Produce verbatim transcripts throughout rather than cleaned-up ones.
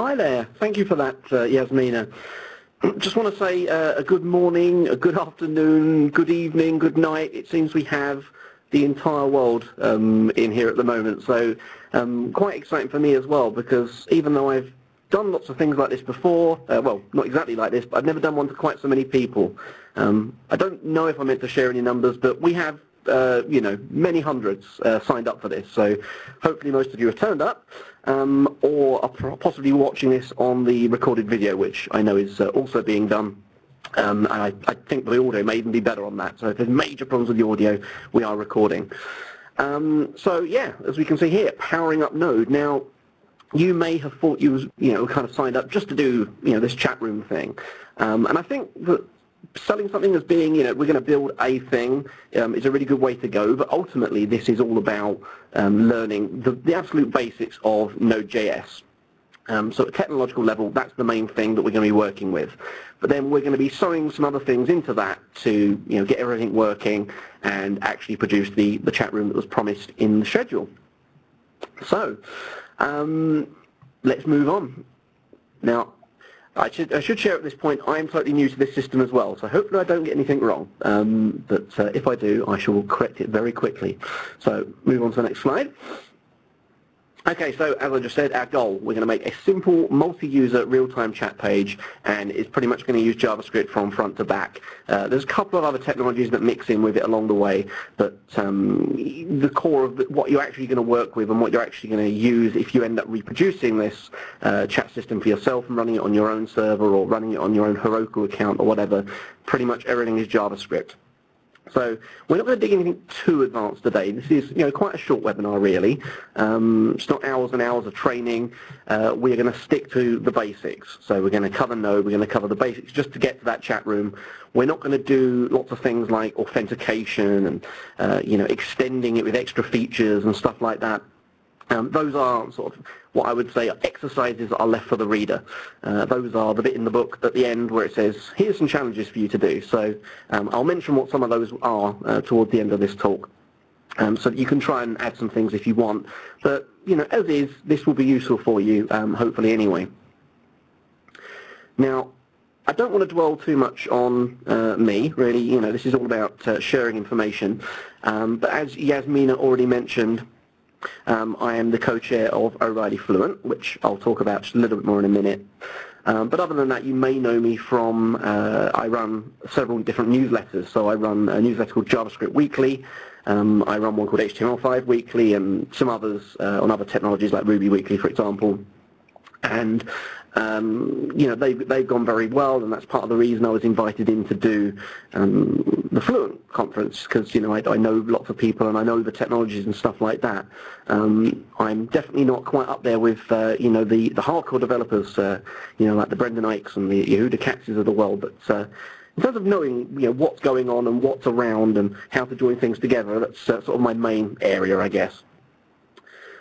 Hi there. Thank you for that, uh, Yasmina. Just want to say uh, a good morning, a good afternoon, good evening, good night. It seems we have the entire world um, in here at the moment, so um, quite exciting for me as well, because even though I've done lots of things like this before, uh, well, not exactly like this, but I've never done one to quite so many people. Um, I don't know if I'm meant to share any numbers, but we have, uh, you know, many hundreds uh, signed up for this, so hopefully most of you have turned up. Um, or are possibly watching this on the recorded video, which I know is uh, also being done. Um, and I, I think the audio may even be better on that. So if there's major problems with the audio, we are recording. Um, so yeah, as we can see here, powering up Node. Now, you may have thought you was, you know, kind of signed up just to do, you know, this chat room thing. Um, and I think that selling something as being, you know, we're going to build a thing um, is a really good way to go, but ultimately this is all about um, learning the, the absolute basics of Node.js. Um, so at a technological level, that's the main thing that we're going to be working with. But then we're going to be sewing some other things into that to, you know, get everything working and actually produce the, the chat room that was promised in the schedule. So um, let's move on. Now, I should, I should share at this point, I'm totally new to this system as well, so hopefully I don't get anything wrong. Um, but uh, if I do, I shall correct it very quickly. So move on to the next slide. Okay, so as I just said, our goal, we're going to make a simple multi-user real-time chat page, and it's pretty much going to use JavaScript from front to back. Uh, there's a couple of other technologies that mix in with it along the way, but um, the core of what you're actually going to work with and what you're actually going to use if you end up reproducing this uh, chat system for yourself and running it on your own server or running it on your own Heroku account or whatever, pretty much everything is JavaScript. So we're not going to dig anything too advanced today. This is, you know, quite a short webinar, really. Um, it's not hours and hours of training. Uh, we're going to stick to the basics. So we're going to cover Node. We're going to cover the basics just to get to that chat room. We're not going to do lots of things like authentication and, uh, you know, extending it with extra features and stuff like that. Um, those are sort of what I would say are exercises that are left for the reader. Uh, those are the bit in the book at the end where it says, here's some challenges for you to do. So um, I'll mention what some of those are uh, toward the end of this talk, um, so that you can try and add some things if you want. But, you know, as is, this will be useful for you, um, hopefully anyway. Now, I don't want to dwell too much on uh, me, really. You know, this is all about uh, sharing information. Um, but as Yasmina already mentioned, Um, I am the co-chair of O'Reilly Fluent, which I'll talk about just a little bit more in a minute. Um, but other than that, you may know me from, uh, I run several different newsletters. So I run a newsletter called JavaScript Weekly. Um, I run one called H T M L five Weekly and some others uh, on other technologies like Ruby Weekly, for example. And um, you know, they've, they've gone very well, and that's part of the reason I was invited in to do um, the Fluent conference, because, you know, I, I know lots of people and I know the technologies and stuff like that. Um, I'm definitely not quite up there with, uh, you know, the, the hardcore developers, uh, you know, like the Brendan Eichs and the Yehuda Katzes of the world, but uh, in terms of knowing, you know, what's going on and what's around and how to join things together, that's uh, sort of my main area, I guess.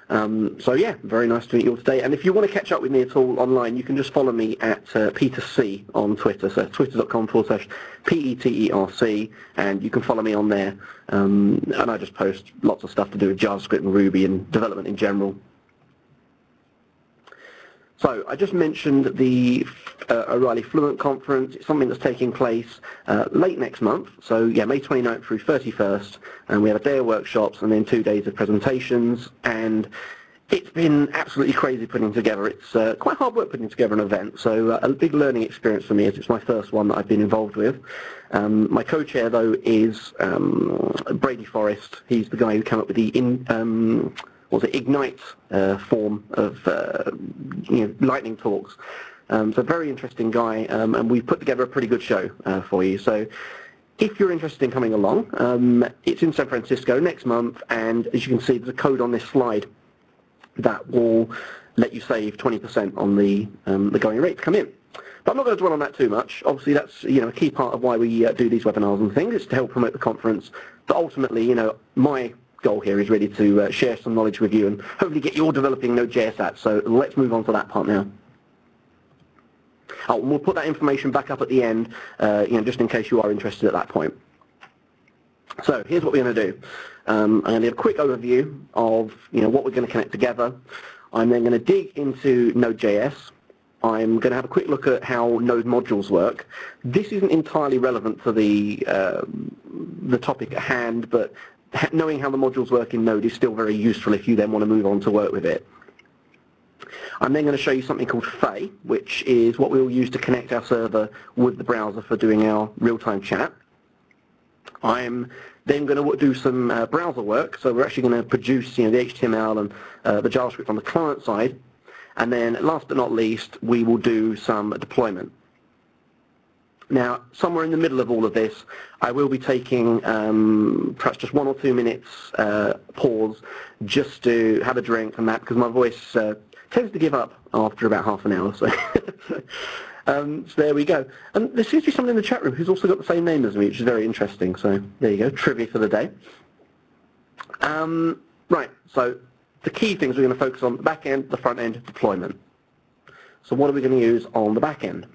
Um, so yeah, very nice to meet you all today. And if you want to catch up with me at all online, you can just follow me at uh, Peter C on Twitter, so twitter.com forward slash P E T E R C, and you can follow me on there. Um, and I just post lots of stuff to do with JavaScript and Ruby and development in general. So I just mentioned the uh, O'Reilly Fluent Conference. It's something that's taking place uh, late next month, so yeah, May twenty-ninth through thirty-first, and we have a day of workshops and then two days of presentations, and it's been absolutely crazy putting together. It's uh, quite hard work putting together an event, so uh, a big learning experience for me as it's my first one that I've been involved with. Um, my co-chair, though, is um, Brady Forrest. He's the guy who came up with the... In, um, or the Ignite uh, form of uh, you know, lightning talks. Um, so very interesting guy, um, and we've put together a pretty good show uh, for you. So if you're interested in coming along, um, it's in San Francisco next month, and as you can see, there's a code on this slide that will let you save twenty percent on the, um, the going rate to come in. But I'm not going to dwell on that too much. Obviously, that's, you know, a key part of why we uh, do these webinars and things, is to help promote the conference. But ultimately, you know, my goal here is really to uh, share some knowledge with you and hopefully get you all developing Node.js apps. So let's move on to that part now. Oh, and we'll put that information back up at the end, uh, you know, just in case you are interested at that point. So here's what we're going to do. Um, I'm going to do a quick overview of, you know, what we're going to connect together. I'm then going to dig into Node.js. I'm going to have a quick look at how node modules work. This isn't entirely relevant for the, uh, the topic at hand, but knowing how the modules work in Node is still very useful if you then want to move on to work with it. I'm then going to show you something called Faye, which is what we'll use to connect our server with the browser for doing our real-time chat. I'm then going to do some uh, browser work, so we're actually going to produce you know, the H T M L and uh, the JavaScript on the client side. And then last but not least, we will do some deployment. Now, somewhere in the middle of all of this, I will be taking um, perhaps just one or two minutes uh, pause just to have a drink and that, because my voice uh, tends to give up after about half an hour. So. um, so there we go. And there seems to be someone in the chat room who's also got the same name as me, which is very interesting. So there you go, trivia for the day. Um, right, so the key things we're going to focus on, the back end, the front end, deployment. So what are we going to use on the back end?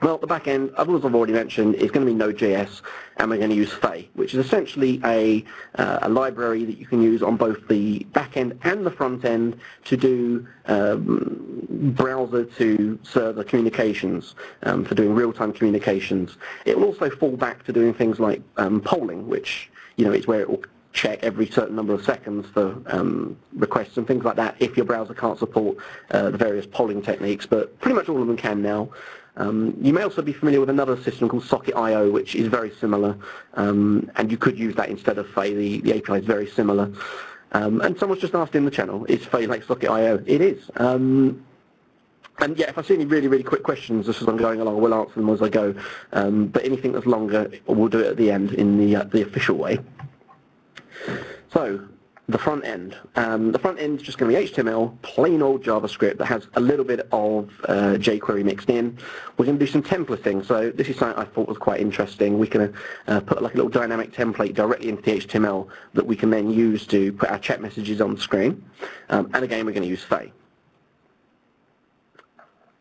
Well, the back end, as I've already mentioned, is going to be Node.js, and we're going to use Faye, which is essentially a, uh, a library that you can use on both the back end and the front end to do um, browser to server communications, um, for doing real-time communications. It will also fall back to doing things like um, polling, which you know is where it will check every certain number of seconds for um, requests and things like that if your browser can't support uh, the various polling techniques, but pretty much all of them can now. Um, you may also be familiar with another system called Socket I O, which is very similar, um, and you could use that instead of Faye. The, the A P I is very similar. Um, and someone's just asked in the channel, is Faye like Socket I O? It is. Um, And yeah, if I see any really, really quick questions just as I'm going along, we'll answer them as I go. Um, but anything that's longer, we'll do it at the end in the, uh, the official way. So, the front end. Um, the front end is just going to be H T M L, plain old JavaScript that has a little bit of uh, jQuery mixed in. We're going to do some templating. So this is something I thought was quite interesting. We can uh, put like a little dynamic template directly into the H T M L that we can then use to put our chat messages on the screen. Um, and again, we're going to use Faye.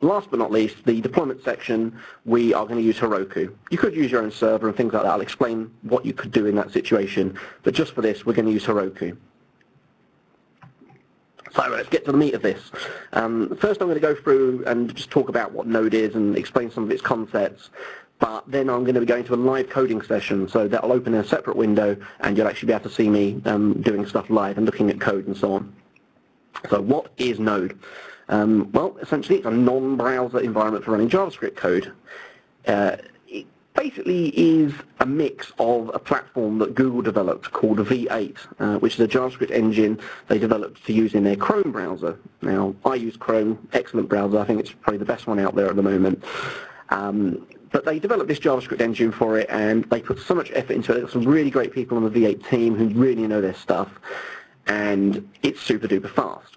Last but not least, the deployment section, we are going to use Heroku. You could use your own server and things like that. I'll explain what you could do in that situation. But just for this, we're going to use Heroku. So let's get to the meat of this. Um, first, I'm going to go through and just talk about what Node is and explain some of its concepts. But then I'm going to be going to a live coding session, so that will open in a separate window, and you'll actually be able to see me um, doing stuff live and looking at code and so on. So what is Node? Um, well, essentially, it's a non-browser environment for running JavaScript code. Uh, it basically is a mix of a platform that Google developed called V eight, uh, which is a JavaScript engine they developed to use in their Chrome browser. Now, I use Chrome, excellent browser. I think it's probably the best one out there at the moment. Um, But they developed this JavaScript engine for it, and they put so much effort into it. There were some really great people on the V eight team who really know their stuff, and it's super-duper fast.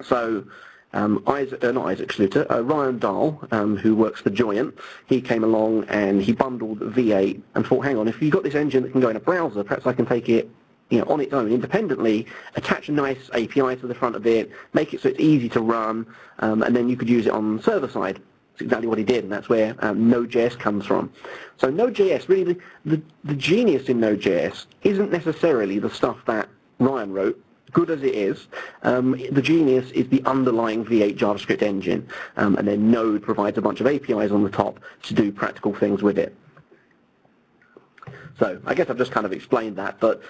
So um, Isaac, uh, not Isaac Schlueter, uh, Ryan Dahl, um, who works for Joyent, he came along and he bundled V eight and thought, hang on, if you've got this engine that can go in a browser, perhaps I can take it you know, on its own independently, attach a nice A P I to the front of it, make it so it's easy to run, um, and then you could use it on the server side. That's exactly what he did, and that's where um, Node.js comes from. So Node.js, really, the, the, the genius in Node.js isn't necessarily the stuff that Ryan wrote, good as it is. Um, the genius is the underlying V eight JavaScript engine, um, and then Node provides a bunch of A P Is on the top to do practical things with it. So I guess I've just kind of explained that, but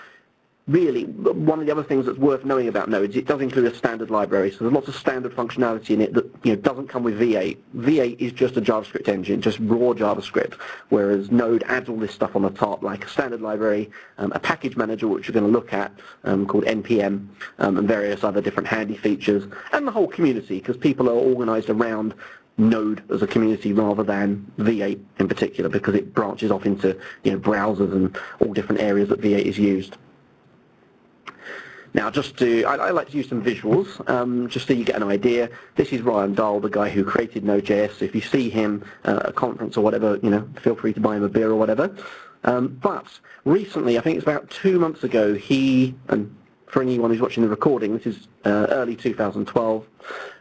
really one of the other things that's worth knowing about Node is it does include a standard library, so there's lots of standard functionality in it that you know, doesn't come with V eight. V eight is just a JavaScript engine, just raw JavaScript, whereas Node adds all this stuff on the top, like a standard library, um, a package manager, which we're going to look at, um, called N P M, um, and various other different handy features, and the whole community, because people are organized around Node as a community rather than V eight in particular, because it branches off into you know, browsers and all different areas that V eight is used. Now, just to, I, I like to use some visuals, um, just so you get an idea. This is Ryan Dahl, the guy who created Node.js. If you see him uh, at a conference or whatever, you know, feel free to buy him a beer or whatever. Um, but recently, I think it's about two months ago, he, and for anyone who's watching the recording, this is uh, early two thousand twelve,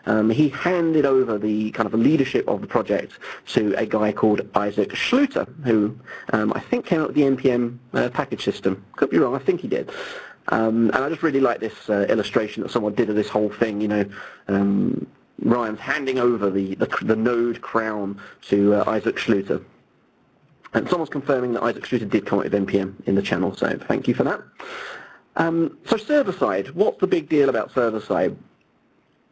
um, he handed over the kind of the leadership of the project to a guy called Isaac Schlueter, who um, I think came up with the N P M uh, package system. Could be wrong, I think he did. Um, and I just really like this uh, illustration that someone did of this whole thing, you know, um, Ryan's handing over the, the, the node crown to uh, Isaac Schlueter. And someone's confirming that Isaac Schlueter did come out with N P M in the channel, so thank you for that. Um, so server-side, what's the big deal about server-side?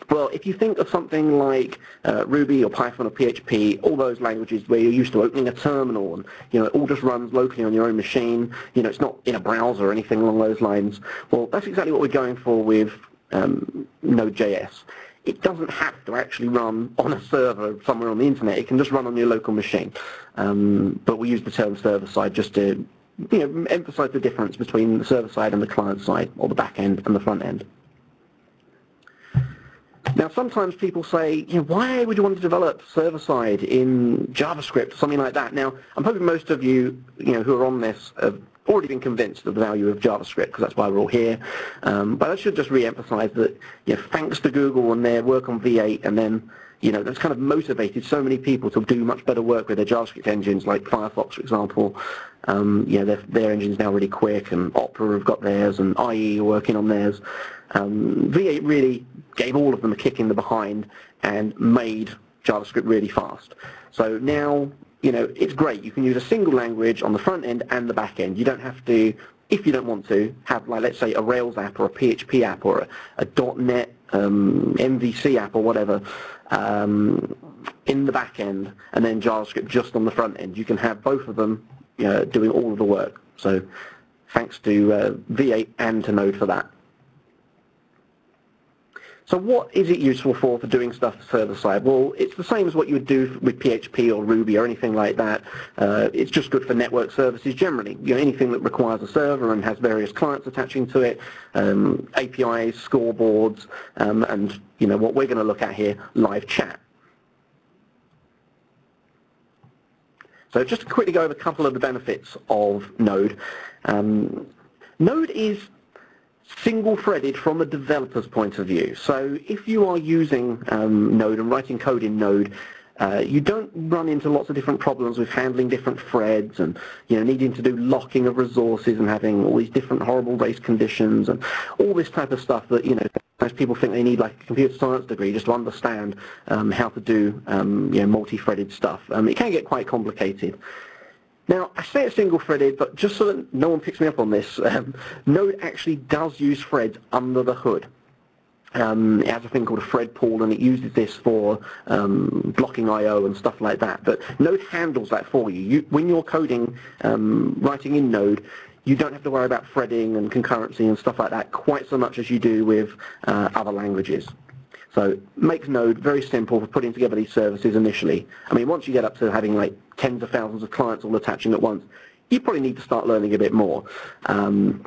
Well, if you think of something like uh, Ruby or Python or P H P, all those languages where you're used to opening a terminal and you know it all just runs locally on your own machine, you know it's not in a browser or anything along those lines. Well, that's exactly what we're going for with um, Node.js. It doesn't have to actually run on a server somewhere on the internet. It can just run on your local machine. Um, but we use the term server-side just to you know, emphasize the difference between the server-side and the client-side, or the back-end and the front-end. Now, sometimes people say, you know, why would you want to develop server-side in JavaScript or something like that? Now, I'm hoping most of you, you know, who are on this have already been convinced of the value of JavaScript, because that's why we're all here. Um, but I should just re-emphasize that, you know, thanks to Google and their work on V eight, and then, you know, that's kind of motivated so many people to do much better work with their JavaScript engines, like Firefox, for example. Um, you know, their, their engine's now really quick, and Opera have got theirs, and I E are working on theirs. Um, V eight really gave all of them a kick in the behind and made JavaScript really fast. So now, you know, it's great. You can use a single language on the front end and the back end. You don't have to, if you don't want to, have, like, let's say, a Rails app or a P H P app or a, a .NET um, M V C app or whatever um, in the back end, and then JavaScript just on the front end. You can have both of them you know, doing all of the work. So thanks to uh, V eight and to Node for that. So what is it useful for for doing stuff server-side? Well, it's the same as what you would do with P H P or Ruby or anything like that. Uh, it's just good for network services generally. You know, anything that requires a server and has various clients attaching to it, um, A P Is, scoreboards, um, and you know what we're going to look at here, live chat. So just to quickly go over a couple of the benefits of Node. Um, Node is single-threaded from a developer's point of view. So if you are using um, Node and writing code in Node, uh, you don't run into lots of different problems with handling different threads and you know needing to do locking of resources and having all these different horrible race conditions and all this type of stuff that you know most people think they need like a computer science degree just to understand um, how to do um, you know multi-threaded stuff. Um, it can get quite complicated. Now, I say it's single-threaded, but just so that no one picks me up on this, um, Node actually does use threads under the hood. Um, it has a thing called a thread pool, and it uses this for um, blocking I O and stuff like that. But Node handles that for you. You when you're coding, um, writing in Node, you don't have to worry about threading and concurrency and stuff like that quite so much as you do with uh, other languages. So it makes Node very simple for putting together these services initially. I mean, once you get up to having like tens of thousands of clients all attaching at once, you probably need to start learning a bit more. Um,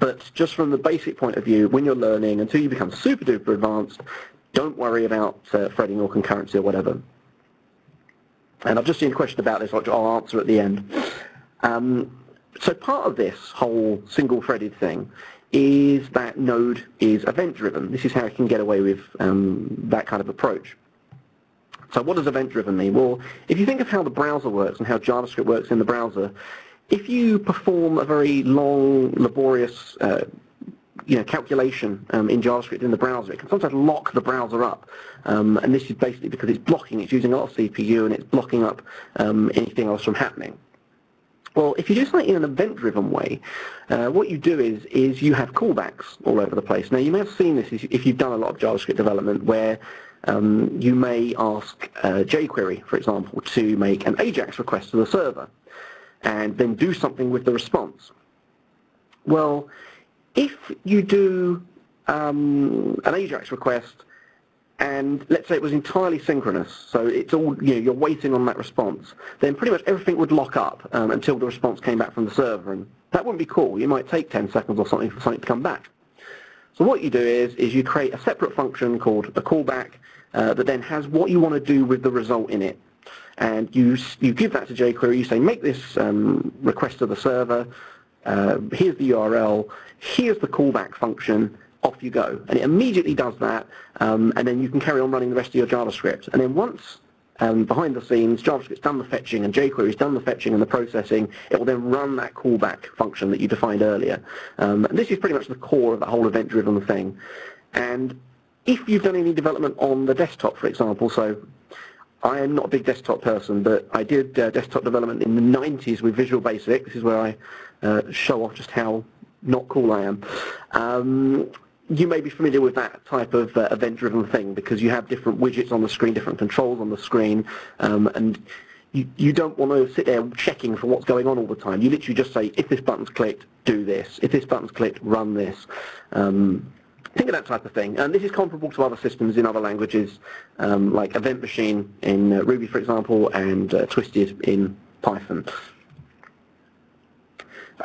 but just from the basic point of view, when you're learning, until you become super duper advanced, don't worry about uh, threading or concurrency or whatever. And I've just seen a question about this, which I'll answer at the end. Um, so part of this whole single-threaded thing is that Node is event-driven. This is how it can get away with um, that kind of approach. So what does event-driven mean? Well, if you think of how the browser works and how JavaScript works in the browser, if you perform a very long, laborious uh, you know, calculation um, in JavaScript in the browser, it can sometimes lock the browser up. Um, and this is basically because it's blocking, it's using a lot of C P U, and it's blocking up um, anything else from happening. Well, if you do something in an event-driven way, uh, what you do is is you have callbacks all over the place. Now, you may have seen this if you've done a lot of JavaScript development where um, you may ask uh, jQuery, for example, to make an AJAX request to the server and then do something with the response. Well, if you do um, an AJAX request and let's say it was entirely synchronous, so it's all you know, you're waiting on that response, then pretty much everything would lock up um, until the response came back from the server, and that wouldn't be cool. You might take ten seconds or something for something to come back. So what you do is, is you create a separate function called a callback uh, that then has what you want to do with the result in it. And you, you give that to jQuery, you say make this um, request to the server, uh, here's the U R L, here's the callback function, off you go, and it immediately does that, um, and then you can carry on running the rest of your JavaScript. And then once, um, behind the scenes, JavaScript's done the fetching and jQuery's done the fetching and the processing, it will then run that callback function that you defined earlier. Um, and this is pretty much the core of the whole event-driven thing. And if you've done any development on the desktop, for example, so I am not a big desktop person, but I did uh, desktop development in the nineties with Visual Basic. This is where I uh, show off just how not cool I am. Um, you may be familiar with that type of uh, event-driven thing, because you have different widgets on the screen, different controls on the screen, um, and you, you don't want to sit there checking for what's going on all the time. You literally just say, if this button's clicked, do this. If this button's clicked, run this. Um, Think of that type of thing. And this is comparable to other systems in other languages, um, like Event Machine in uh, Ruby, for example, and uh, Twisted in Python.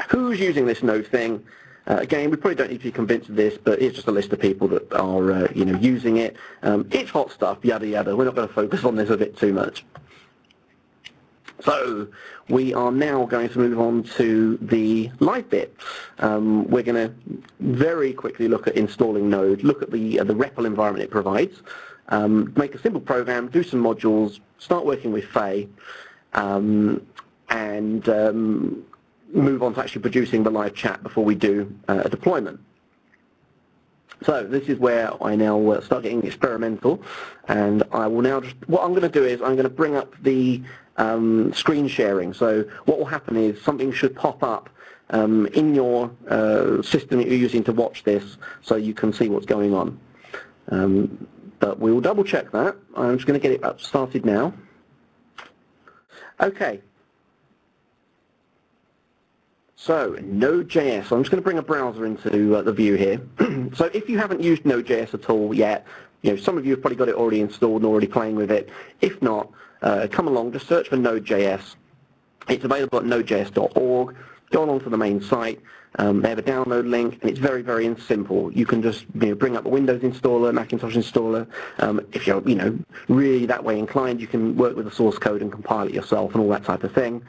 Who's using this Node thing? Uh, again, we probably don't need to be convinced of this, but it's just a list of people that are uh, you know, using it. Um, it's hot stuff, yada, yada. We're not going to focus on this a bit too much. So we are now going to move on to the live bit. Um, we're going to very quickly look at installing Node, look at the, uh, the R E P L environment it provides, um, make a simple program, do some modules, start working with Faye, um, and um, move on to actually producing the live chat before we do uh, a deployment. So this is where I now uh, start getting experimental, and I will now just, what I'm going to do is I'm going to bring up the um, screen sharing. So what will happen is something should pop up um, in your uh, system that you're using to watch this, so you can see what's going on. Um, but we will double check that. I'm just going to get it up started now. Okay. So, Node.js, I'm just going to bring a browser into uh, the view here. So if you haven't used Node.js at all yet, you know, some of you have probably got it already installed and already playing with it. If not, uh, come along, just search for Node.js. It's available at node j s dot org. Go along to the main site. Um, they have a download link, and it's very, very simple. You can just you know, bring up a Windows installer, Macintosh installer. Um, if you're you know, really that way inclined, you can work with the source code and compile it yourself and all that type of thing.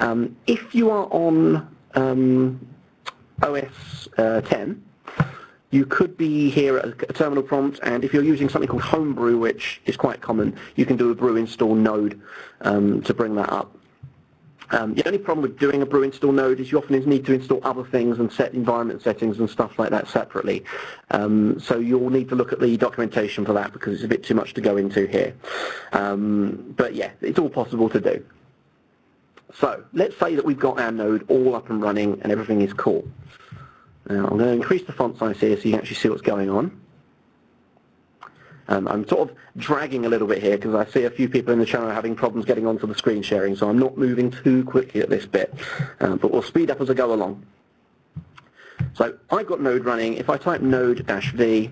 Um, if you are on Um, O S uh, ten, you could be here at a terminal prompt, and if you're using something called Homebrew, which is quite common, you can do a brew install node um, to bring that up. Um, the only problem with doing a brew install node is you often need to install other things and set environment settings and stuff like that separately. Um, so you'll need to look at the documentation for that, because it's a bit too much to go into here. Um, but yeah, it's all possible to do. So let's say that we've got our node all up and running and everything is cool. Now I'm going to increase the font size here so you can actually see what's going on. Um, I'm sort of dragging a little bit here because I see a few people in the channel having problems getting onto the screen sharing, so I'm not moving too quickly at this bit, um, but we'll speed up as I go along. So I've got Node running. If I type node-v,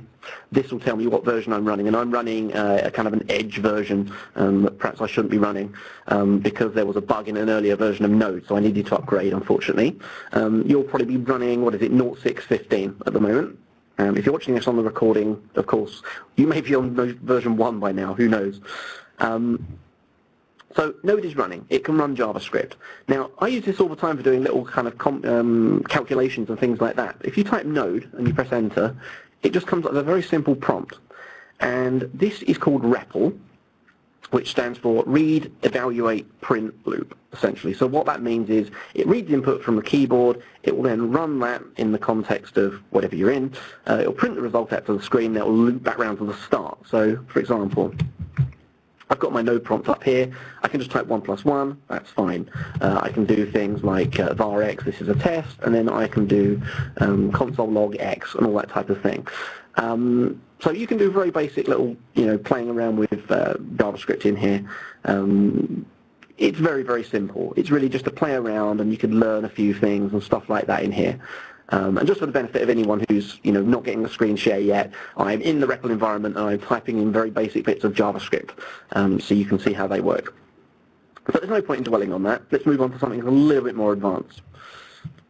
this will tell me what version I'm running, and I'm running uh, a kind of an edge version um, that perhaps I shouldn't be running um, because there was a bug in an earlier version of Node, so I needed to upgrade, unfortunately. Um, you'll probably be running, what is it, zero point six fifteen at the moment. Um, if you're watching this on the recording, of course, you may be on Node version one by now, who knows. Um, So Node is running. It can run JavaScript. Now, I use this all the time for doing little kind of com um, calculations and things like that. If you type Node and you press Enter, it just comes up with a very simple prompt. And this is called R E P L, which stands for Read, Evaluate, Print Loop, essentially. So what that means is it reads input from the keyboard. It will then run that in the context of whatever you're in. Uh, it will print the result out to the screen. That will loop back around to the start. So, for example, I've got my node prompt up here. I can just type one plus one, that's fine. Uh, I can do things like uh, var x, this is a test, and then I can do um, console log x and all that type of thing. Um, so you can do very basic little, you know, playing around with uh, JavaScript in here. Um, it's very, very simple. It's really just to play around, and you can learn a few things and stuff like that in here. Um, and just for the benefit of anyone who's you know, not getting the screen share yet, I'm in the R E P L environment and I'm typing in very basic bits of JavaScript, um, so you can see how they work. But there's no point in dwelling on that. Let's move on to something a little bit more advanced.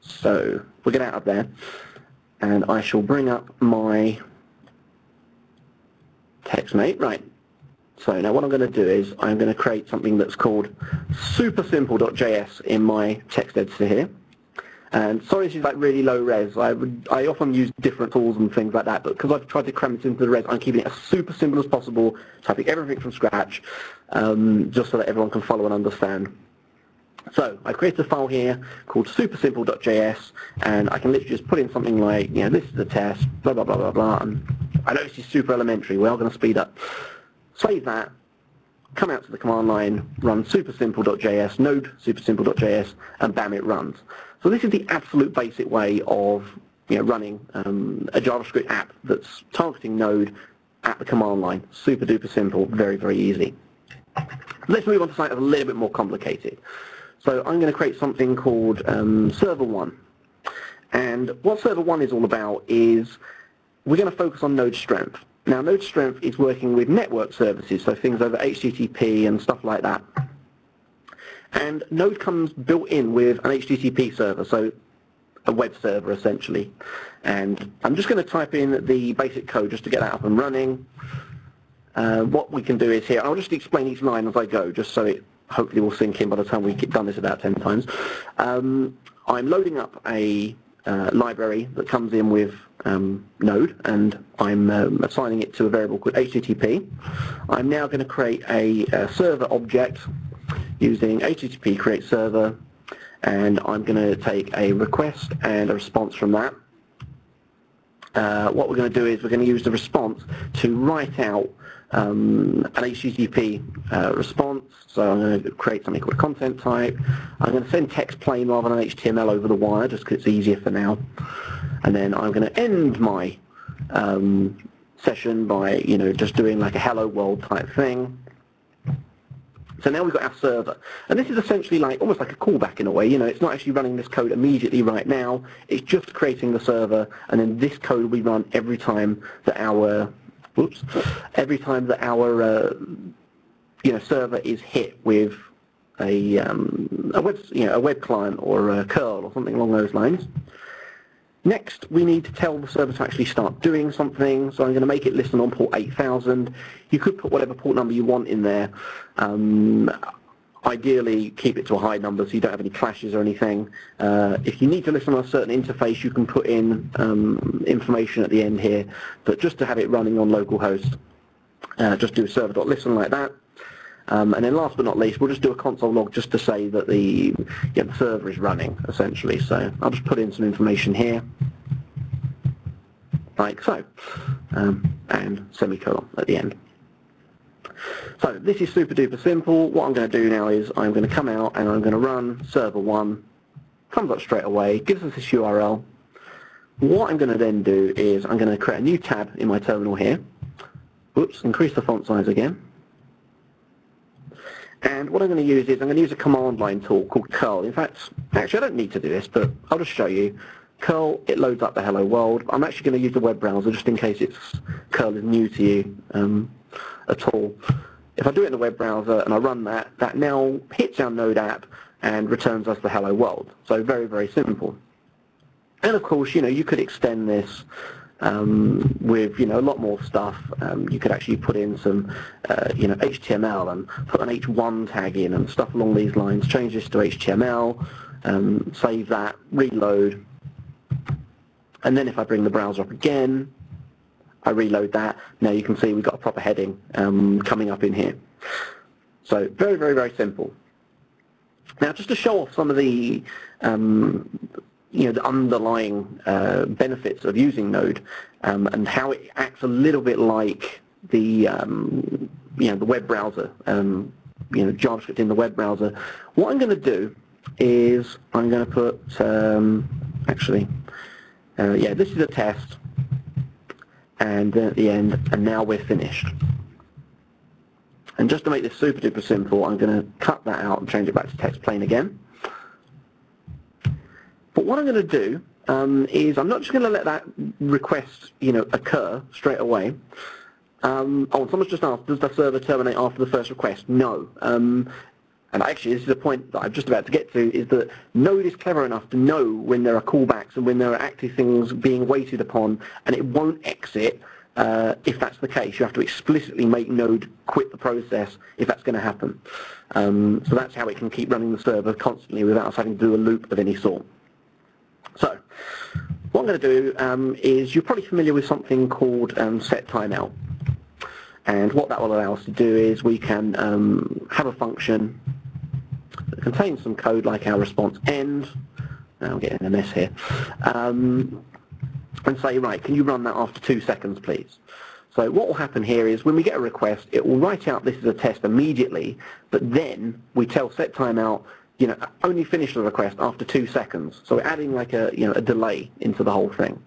So we'll get out of there, and I shall bring up my TextMate. Right. So now what I'm going to do is I'm going to create something that's called supersimple.js in my text editor here. And sorry, this is like really low res. I would, I often use different tools and things like that, but because I've tried to cram this into the res, I'm keeping it as super simple as possible, typing everything from scratch, um, just so that everyone can follow and understand. So I've created a file here called supersimple.js, and I can literally just put in something like, you know, this is a test, blah, blah, blah, blah, blah, and I know this is super elementary, we're all going to speed up. Save that, come out to the command line, run supersimple.js, node supersimple.js, and bam, it runs. So this is the absolute basic way of, you know, running um, a JavaScript app that's targeting Node at the command line. Super duper simple, very, very easy. Let's move on to something a little bit more complicated. So I'm going to create something called um, Server one. And what Server one is all about is we're going to focus on node strength. Now, node strength is working with network services, so things over H T T P and stuff like that. And Node comes built in with an H T T P server, so a web server essentially. And I'm just going to type in the basic code just to get that up and running. Uh, what we can do is here, I'll just explain each line as I go, just so it hopefully will sink in by the time we get done this about ten times. Um, I'm loading up a uh, library that comes in with um, Node, and I'm um, assigning it to a variable called H T T P. I'm now going to create a, a server object using H T T P create server, and I'm going to take a request and a response from that. Uh, what we're going to do is we're going to use the response to write out um, an H T T P uh, response. So I'm going to create something called a content type. I'm going to send text plain rather than H T M L over the wire, just because it's easier for now. And then I'm going to end my um, session by, you know, just doing like a hello world type thing. So now we've got our server, and this is essentially like almost like a callback in a way. You know, it's not actually running this code immediately right now. It's just creating the server, and then this code we run every time that our, whoops, every time that our, uh, you know, server is hit with a um, a web, you know, a web client or a curl or something along those lines. Next, we need to tell the server to actually start doing something, so I'm going to make it listen on port eight thousand. You could put whatever port number you want in there. Um, ideally, keep it to a high number so you don't have any clashes or anything. Uh, if you need to listen on a certain interface, you can put in um, information at the end here, but just to have it running on localhost, uh, just do server.listen like that. Um, and then last but not least, we'll just do a console log just to say that the, yeah, the server is running, essentially. So I'll just put in some information here, like so, um, and semicolon at the end. So this is super duper simple. What I'm going to do now is I'm going to come out and I'm going to run server one, comes up straight away, gives us this U R L. What I'm going to then do is I'm going to create a new tab in my terminal here. Oops, increase the font size again. And what I'm going to use is I'm going to use a command line tool called curl. In fact, actually I don't need to do this, but I'll just show you. Curl, it loads up the hello world. I'm actually going to use the web browser just in case it's curl is new to you um, at all. If I do it in the web browser and I run that, that now hits our Node app and returns us the hello world. So very, very simple. And of course, you know, you could extend this Um, with, you know, a lot more stuff. Um, you could actually put in some, uh, you know, H T M L and put an H one tag in and stuff along these lines. Change this to H T M L, um, save that, reload, and then if I bring the browser up again, I reload that. Now you can see we've got a proper heading um, coming up in here. So very, very, very simple. Now just to show off some of the um, you know, the underlying uh, benefits of using Node um, and how it acts a little bit like the, um, you know, the web browser, um, you know, JavaScript in the web browser. What I'm going to do is I'm going to put, um, actually, uh, yeah, this is a test, and then at the end, and now we're finished. And just to make this super duper simple, I'm going to cut that out and change it back to text plain again. But what I'm going to do um, is I'm not just going to let that request, you know, occur straight away. Um, oh, someone's just asked, does the server terminate after the first request? No. Um, and actually, this is the point that I'm just about to get to, is that Node is clever enough to know when there are callbacks and when there are active things being waited upon, and it won't exit uh, if that's the case. You have to explicitly make Node quit the process if that's going to happen. Um, so that's how it can keep running the server constantly without us having to do a loop of any sort. So, what I'm going to do um, is, you're probably familiar with something called um, set timeout. And what that will allow us to do is we can um, have a function that contains some code like our response end. Now I'm getting a mess here. Um, and say, right, can you run that after two seconds, please? So what will happen here is when we get a request, it will write out this is a test immediately, but then we tell set timeout, you know, only finish the request after two seconds. So we're adding like a, you know, a delay into the whole thing.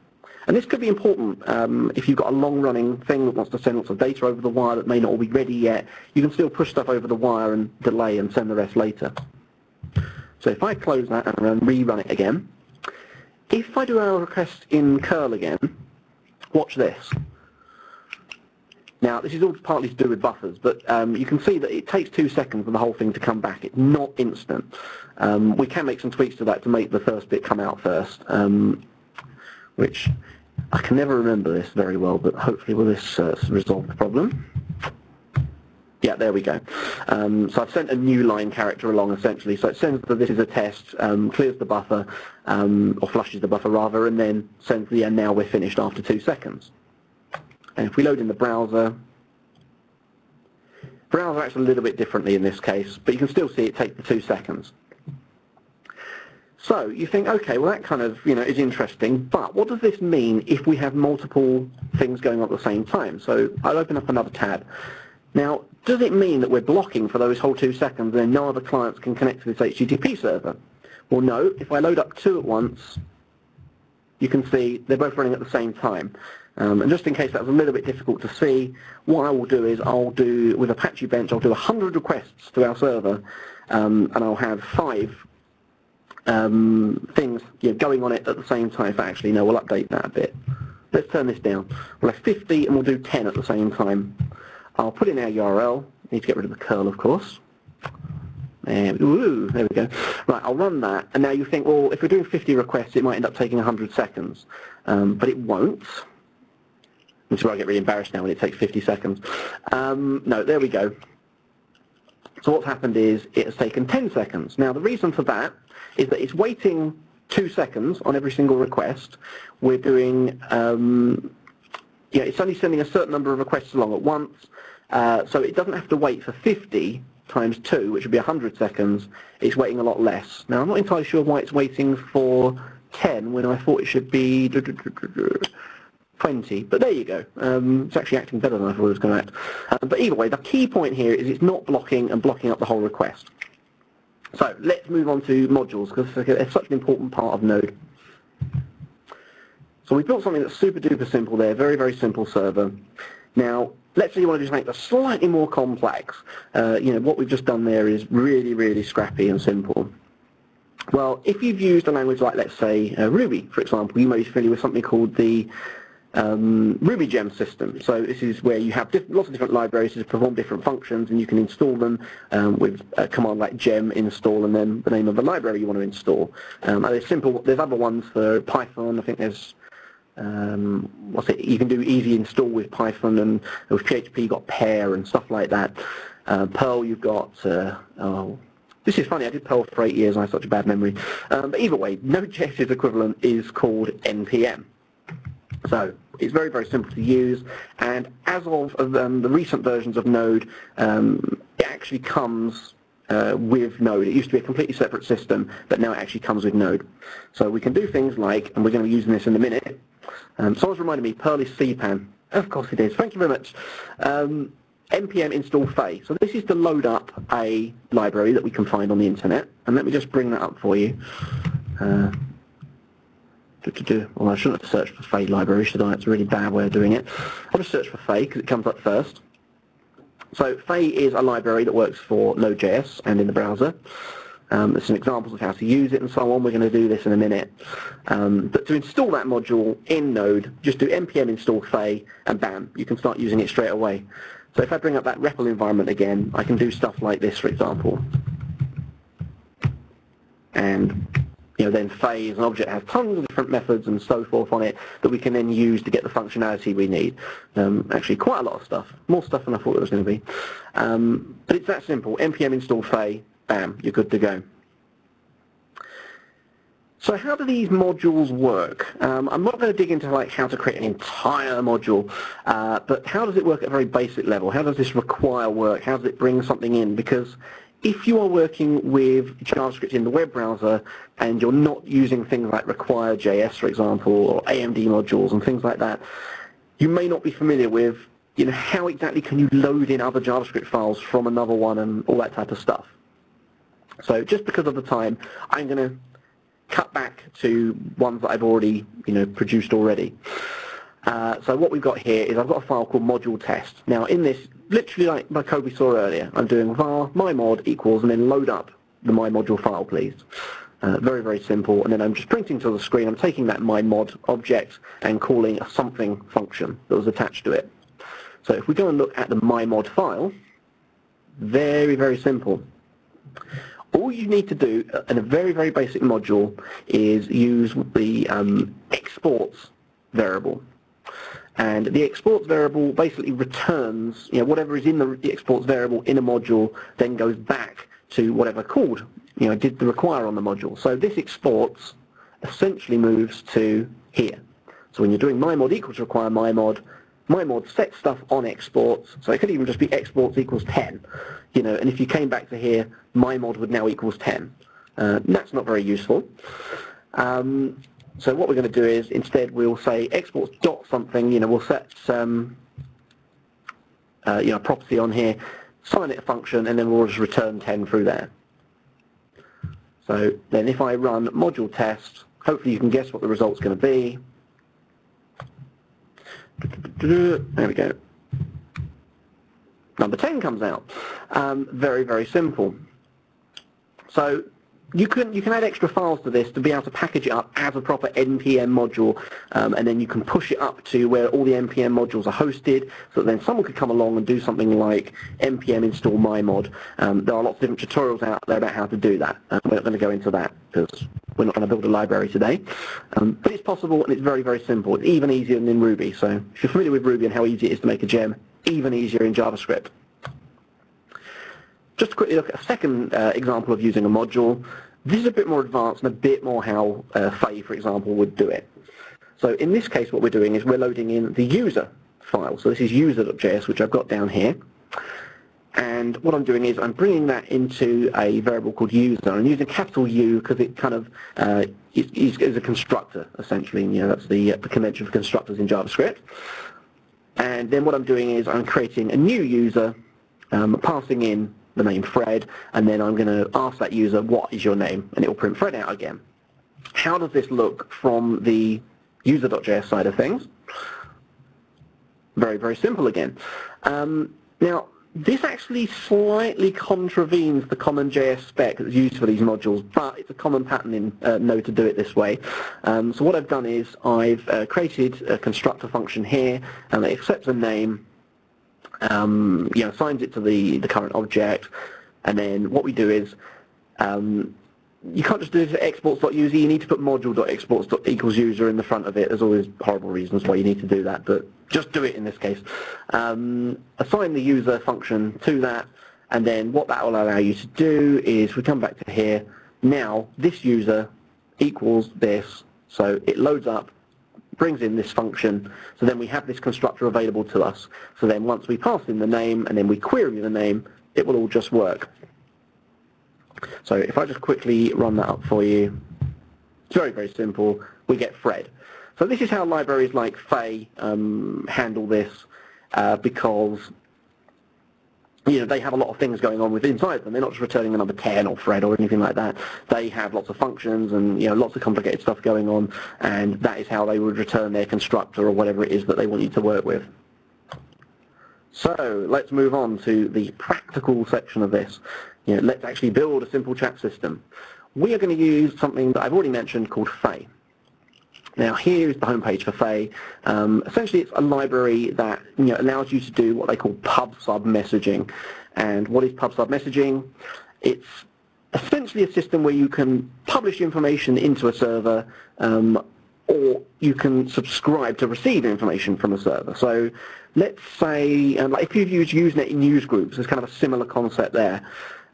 And this could be important um, if you've got a long-running thing that wants to send lots of data over the wire that may not all be ready yet. You can still push stuff over the wire and delay and send the rest later. So if I close that and rerun it again, if I do our request in curl again, watch this. Now, this is all partly to do with buffers, but um, you can see that it takes two seconds for the whole thing to come back. It's not instant. Um, we can make some tweaks to that to make the first bit come out first, um, which I can never remember this very well, but hopefully will this uh, resolve the problem. Yeah, there we go. Um, so I've sent a new line character along, essentially. So it sends that this is a test, um, clears the buffer, um, or flushes the buffer, rather, and then sends the and now we're finished after two seconds. And if we load in the browser, browser acts a little bit differently in this case, but you can still see it take the two seconds. So you think, okay, well that kind of, you know, is interesting, but what does this mean if we have multiple things going on at the same time? So I'll open up another tab. Now, does it mean that we're blocking for those whole two seconds and then no other clients can connect to this H T T P server? Well, no. If I load up two at once, you can see they're both running at the same time. Um, and just in case that was a little bit difficult to see, what I will do is I'll do, with Apache Bench, I'll do one hundred requests to our server, um, and I'll have five um, things you know, going on it at the same time. If I actually, no, we'll update that a bit. Let's turn this down. We'll have fifty, and we'll do ten at the same time. I'll put in our U R L. Need to get rid of the curl, of course. And, ooh, there we go. Right, I'll run that, and now you think, well, if we're doing fifty requests, it might end up taking one hundred seconds, um, but it won't. Which is where I get really embarrassed now when it takes fifty seconds. Um, no, there we go. So what's happened is it has taken ten seconds. Now the reason for that is that it's waiting two seconds on every single request. We're doing, um, yeah, it's only sending a certain number of requests along at once, uh, so it doesn't have to wait for fifty times two, which would be one hundred seconds. It's waiting a lot less. Now I'm not entirely sure why it's waiting for ten when I thought it should be twenty, but there you go. Um, it's actually acting better than I thought it was going to act. Uh, but either way, the key point here is it's not blocking and blocking up the whole request. So let's move on to modules, because it's such an important part of Node. So we built something that's super duper simple there, very, very simple server. Now, let's say you want to just make this slightly more complex. Uh, you know, what we've just done there is really, really scrappy and simple. Well, if you've used a language like, let's say, uh, Ruby, for example, you may be familiar with something called the Um, Ruby gem system. So this is where you have lots of different libraries to perform different functions, and you can install them um, with a command like gem install and then the name of the library you want to install. Um, there's simple. There's other ones for Python. I think there's um, what's it? You can do easy install with Python, and with P H P you've got pair and stuff like that. Uh, Perl you've got. Uh, oh, this is funny. I did Perl for eight years, and I have such a bad memory. Um, but either way, Node.js's equivalent is called N P M. So it's very, very simple to use, and as of um, the recent versions of Node, um, it actually comes uh, with Node. It used to be a completely separate system, but now it actually comes with Node. So we can do things like, and we're going to be using this in a minute, um, someone's reminded me, Perl is C PAN. Of course it is, thank you very much. Um, N P M install Faye. So this is to load up a library that we can find on the internet, and let me just bring that up for you. Uh, To do. Well, I shouldn't have searched for Faye library, should I? It's a really bad way of doing it. I'll just search for Faye because it comes up first. So Faye is a library that works for Node.js and in the browser. Um, there's some examples of how to use it and so on. We're going to do this in a minute. Um, but to install that module in Node, just do npm install Faye and bam, you can start using it straight away. So if I bring up that R E P L environment again, I can do stuff like this, for example. And you know, then Faye is an object that has tons of different methods and so forth on it that we can then use to get the functionality we need. Um, actually, quite a lot of stuff. More stuff than I thought it was going to be. Um, but it's that simple. N P M install Faye, bam, you're good to go. So how do these modules work? Um, I'm not going to dig into like how to create an entire module, uh, but how does it work at a very basic level? How does this require work? How does it bring something in? Because if you are working with JavaScript in the web browser and you're not using things like require dot J S, for example, or A M D modules and things like that, you may not be familiar with, you know, how exactly can you load in other JavaScript files from another one and all that type of stuff. So just because of the time, I'm going to cut back to ones that I've already, you know, produced already. Uh, so what we've got here is I've got a file called module test. Now in this, literally like my code we saw earlier, I'm doing var mymod equals and then load up the mymodule file, please. Uh, very, very simple. And then I'm just printing to the screen. I'm taking that mymod object and calling a something function that was attached to it. So if we go and look at the mymod file, very, very simple. All you need to do in a very, very basic module is use the um, exports variable. And the exports variable basically returns, you know, whatever is in the, the exports variable in a module then goes back to whatever called, you know, did the require on the module. So this exports essentially moves to here. So when you're doing mymod equals require mymod, mymod sets stuff on exports, so it could even just be exports equals ten, you know, and if you came back to here, mymod would now equals ten. Uh, that's not very useful. Um, so what we're going to do is instead we'll say exports dot something, you know, we'll set some, uh, you know, property on here, sign it a function, and then we'll just return ten through there. So then if I run module test, hopefully you can guess what the result's going to be. There we go. Number ten comes out. Um, very, very simple. So you can you can add extra files to this to be able to package it up as a proper N P M module, um, and then you can push it up to where all the N P M modules are hosted. So that then someone could come along and do something like N P M install mymod. Um, there are lots of different tutorials out there about how to do that. Uh, we're not going to go into that because we're not going to build a library today. Um, but it's possible and it's very, very simple. It's even easier than in Ruby. So if you're familiar with Ruby and how easy it is to make a gem, even easier in JavaScript. Just to quickly look at a second uh, example of using a module. This is a bit more advanced and a bit more how uh, Faye, for example, would do it. So in this case, what we're doing is we're loading in the user file. So this is user dot J S, which I've got down here. And what I'm doing is I'm bringing that into a variable called user. I'm using capital U because it kind of uh, is, is a constructor, essentially. And, you know, that's the, uh, the convention for constructors in JavaScript. And then what I'm doing is I'm creating a new user, um, passing in the name Fred, and then I'm going to ask that user, what is your name? And it will print Fred out again. How does this look from the user dot J S side of things? Very, very simple again. Um, now, this actually slightly contravenes the common J S spec that's used for these modules, but it's a common pattern in uh, Node to do it this way. Um, so what I've done is I've uh, created a constructor function here, and it accepts a name, Um, you know, assigns it to the, the current object, and then what we do is um, you can't just do it for exports dot user, you need to put module dot exports dot equals user in the front of it. There's always horrible reasons why you need to do that, but just do it in this case. Um, assign the user function to that, and then what that will allow you to do is we come back to here. Now this user equals this, so it loads up, brings in this function, so then we have this constructor available to us. So then once we pass in the name and then we query the name, it will all just work. So if I just quickly run that up for you, it's very, very simple. We get Fred. So this is how libraries like Faye um, handle this, uh, because, you know, they have a lot of things going on with inside them. They're not just returning the number ten or Fred or anything like that. They have lots of functions and, you know, lots of complicated stuff going on, and that is how they would return their constructor or whatever it is that they want you to work with. So let's move on to the practical section of this. You know, let's actually build a simple chat system. We are going to use something that I've already mentioned called Faye. Now here is the homepage for Faye. Um, essentially, it's a library that, you know, allows you to do what they call pub/sub messaging. And what is pub/sub messaging? It's essentially a system where you can publish information into a server, um, or you can subscribe to receive information from a server. So let's say, um, like if you've used Usenet in newsgroups, there's kind of a similar concept there.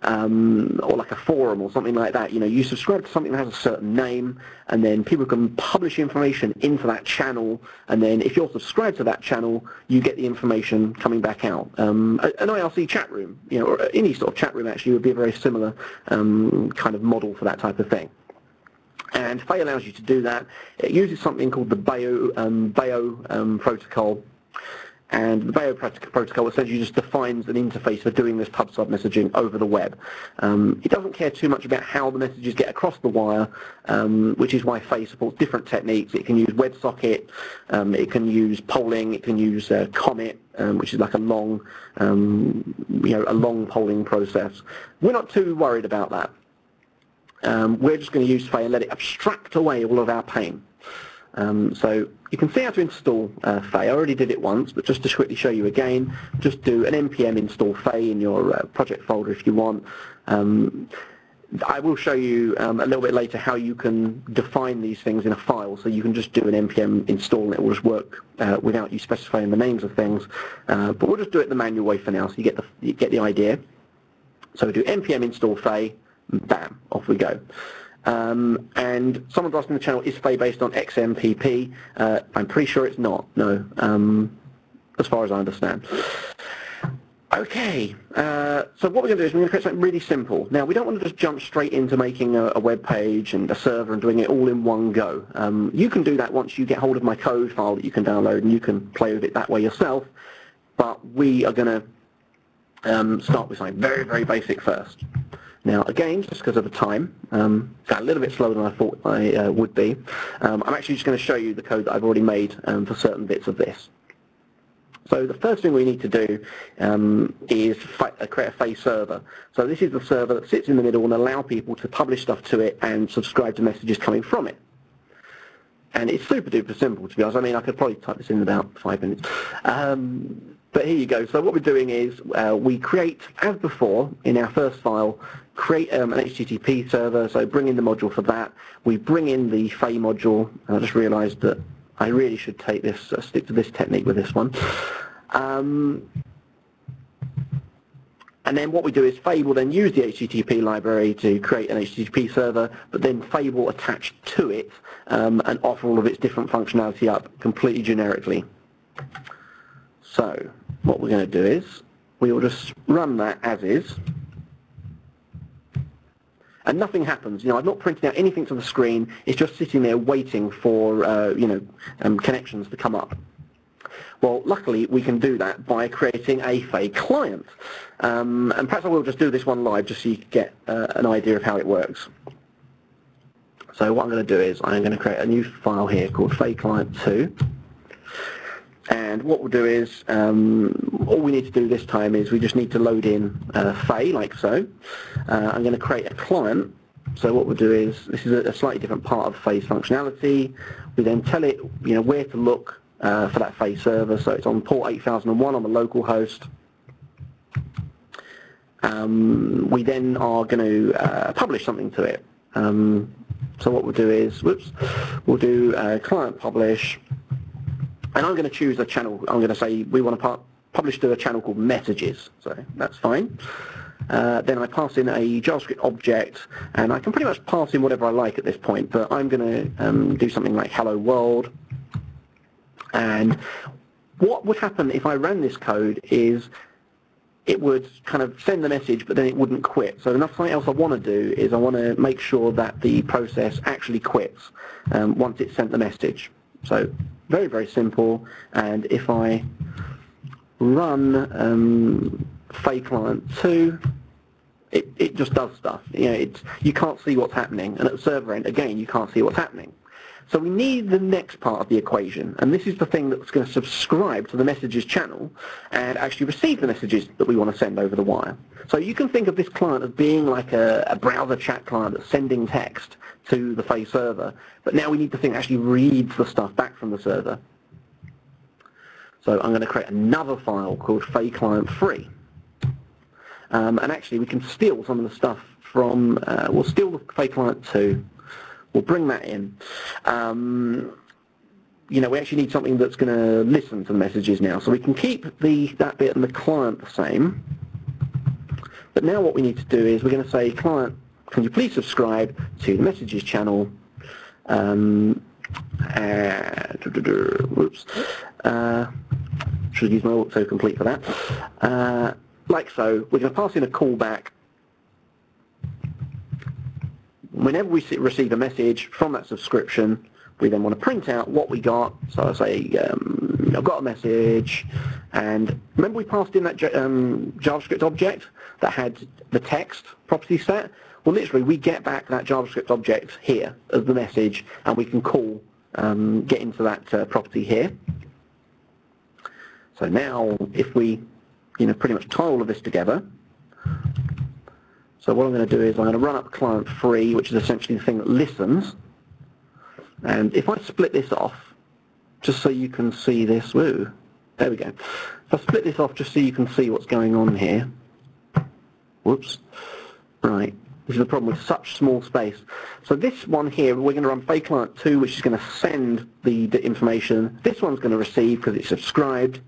um, or like a forum or something like that. You know, you subscribe to something that has a certain name, and then people can publish information into that channel, and then if you're subscribed to that channel, you get the information coming back out. Um, an I R C chat room, you know, or any sort of chat room actually would be a very similar um, kind of model for that type of thing. And Faye allows you to do that. It uses something called the Bayo, um, Bayo um, protocol. And the Bayo protocol essentially just defines an interface for doing this pub-sub messaging over the web. Um, it doesn't care too much about how the messages get across the wire, um, which is why Faye supports different techniques. It can use WebSocket, um, it can use polling, it can use uh, Comet, um, which is like a long, um, you know, a long polling process. We're not too worried about that. Um, we're just going to use Faye and let it abstract away all of our pain. Um, so you can see how to install uh, Faye. I already did it once, but just to quickly show you again, just do an N P M install Faye in your uh, project folder if you want. Um, I will show you um, a little bit later how you can define these things in a file, so you can just do an N P M install and it will just work uh, without you specifying the names of things. Uh, but we'll just do it the manual way for now, so you get the, you get the idea. So do N P M install Faye, bam, off we go. Um, and someone's asking the channel, is Faye based on X M P P? Uh, I'm pretty sure it's not, no, um, as far as I understand. Okay, uh, so what we're going to do is we're going to create something really simple. Now, we don't want to just jump straight into making a, a web page and a server and doing it all in one go. Um, you can do that once you get hold of my code file that you can download, and you can play with it that way yourself, but we are going to um, start with something very, very basic first. Now, again, just because of the time, um, got a little bit slower than I thought I uh, would be. Um, I'm actually just going to show you the code that I've already made um, for certain bits of this. So the first thing we need to do um, is fi uh, create a Faye server. So this is the server that sits in the middle and allows people to publish stuff to it and subscribe to messages coming from it. And it's super duper simple, to be honest. I mean, I could probably type this in about five minutes. Um, but here you go. So what we're doing is uh, we create, as before, in our first file, create um, an H T T P server, so bring in the module for that. We bring in the Faye module, and I just realized that I really should take this, uh, stick to this technique with this one. Um, and then what we do is Faye will then use the H T T P library to create an H T T P server, but then Faye will attach to it um, and offer all of its different functionality up completely generically. So what we're going to do is we will just run that as is. And nothing happens. You know, I've not printed out anything to the screen. It's just sitting there waiting for uh, you know um, connections to come up. Well, luckily we can do that by creating a Faye client. Um, and perhaps I will just do this one live just so you get uh, an idea of how it works. So what I'm going to do is I'm going to create a new file here called Faye Client two. And what we'll do is um, all we need to do this time is we just need to load in uh, Faye, like so. Uh, I'm going to create a client. So what we'll do is, this is a slightly different part of Faye's functionality. We then tell it, you know, where to look uh, for that Faye server. So it's on port eight thousand one on the local host. Um, we then are going to uh, publish something to it. Um, so what we'll do is, whoops, we'll do uh, client publish. And I'm going to choose a channel. I'm going to say we want to publish to a channel called messages, so that's fine. Uh, then I pass in a JavaScript object, and I can pretty much pass in whatever I like at this point, but I'm going to um, do something like hello world. And what would happen if I ran this code is it would kind of send the message, but then it wouldn't quit. So something else I want to do is I want to make sure that the process actually quits um, once it sent the message. So very, very simple, and if I run um, Faye Client two, it, it just does stuff. You know, it's, you can't see what's happening, and at the server end, again, you can't see what's happening. So we need the next part of the equation, and this is the thing that's going to subscribe to the messages channel and actually receive the messages that we want to send over the wire. So you can think of this client as being like a, a browser chat client that's sending text to the Faye server, but now we need the thing that actually reads the stuff back from the server. So I'm going to create another file called Faye Client three. Um, and actually we can steal some of the stuff from, uh, we'll steal the Faye Client two, we'll bring that in. Um, you know, we actually need something that's going to listen to the messages now, so we can keep the that bit and the client the same. But now what we need to do is we're going to say, client, can you please subscribe to the messages channel? Um, uh, whoops. Uh, should use my autocomplete for that. Uh, like so, we're going to pass in a callback. Whenever we receive a message from that subscription, we then want to print out what we got. So I say, um, I've got a message, and remember we passed in that um, JavaScript object that had the text property set? Well, literally, we get back that JavaScript object here as the message, and we can call, um, get into that uh, property here. So now, if we, you know, pretty much tie all of this together, so what I'm going to do is I'm going to run up client three, which is essentially the thing that listens. And if I split this off, just so you can see this, woo, there we go. If I split this off just so you can see what's going on here. Whoops. Right. This is the problem with such small space. So this one here, we're going to run Faye client two, which is going to send the, the information. This one's going to receive because it's subscribed.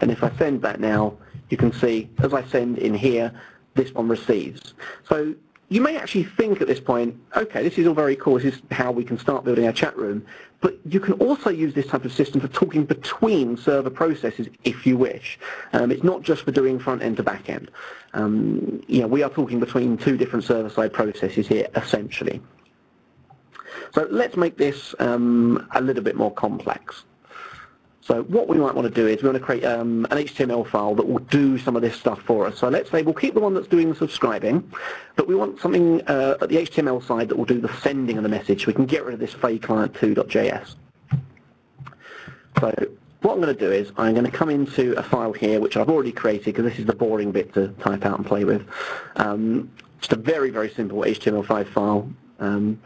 And if I send that now, you can see, as I send in here, this one receives. So you may actually think at this point, okay, this is all very cool, this is how we can start building our chat room, but you can also use this type of system for talking between server processes if you wish. Um, it's not just for doing front-end to back-end. Um, you know, we are talking between two different server-side processes here, essentially. So let's make this um, a little bit more complex. So what we might want to do is we want to create um, an H T M L file that will do some of this stuff for us. So let's say we'll keep the one that's doing the subscribing, but we want something uh, at the H T M L side that will do the sending of the message. So we can get rid of this Faye client two dot J S. So what I'm going to do is I'm going to come into a file here, which I've already created because this is the boring bit to type out and play with. Um, just a very, very simple H T M L five file. Um,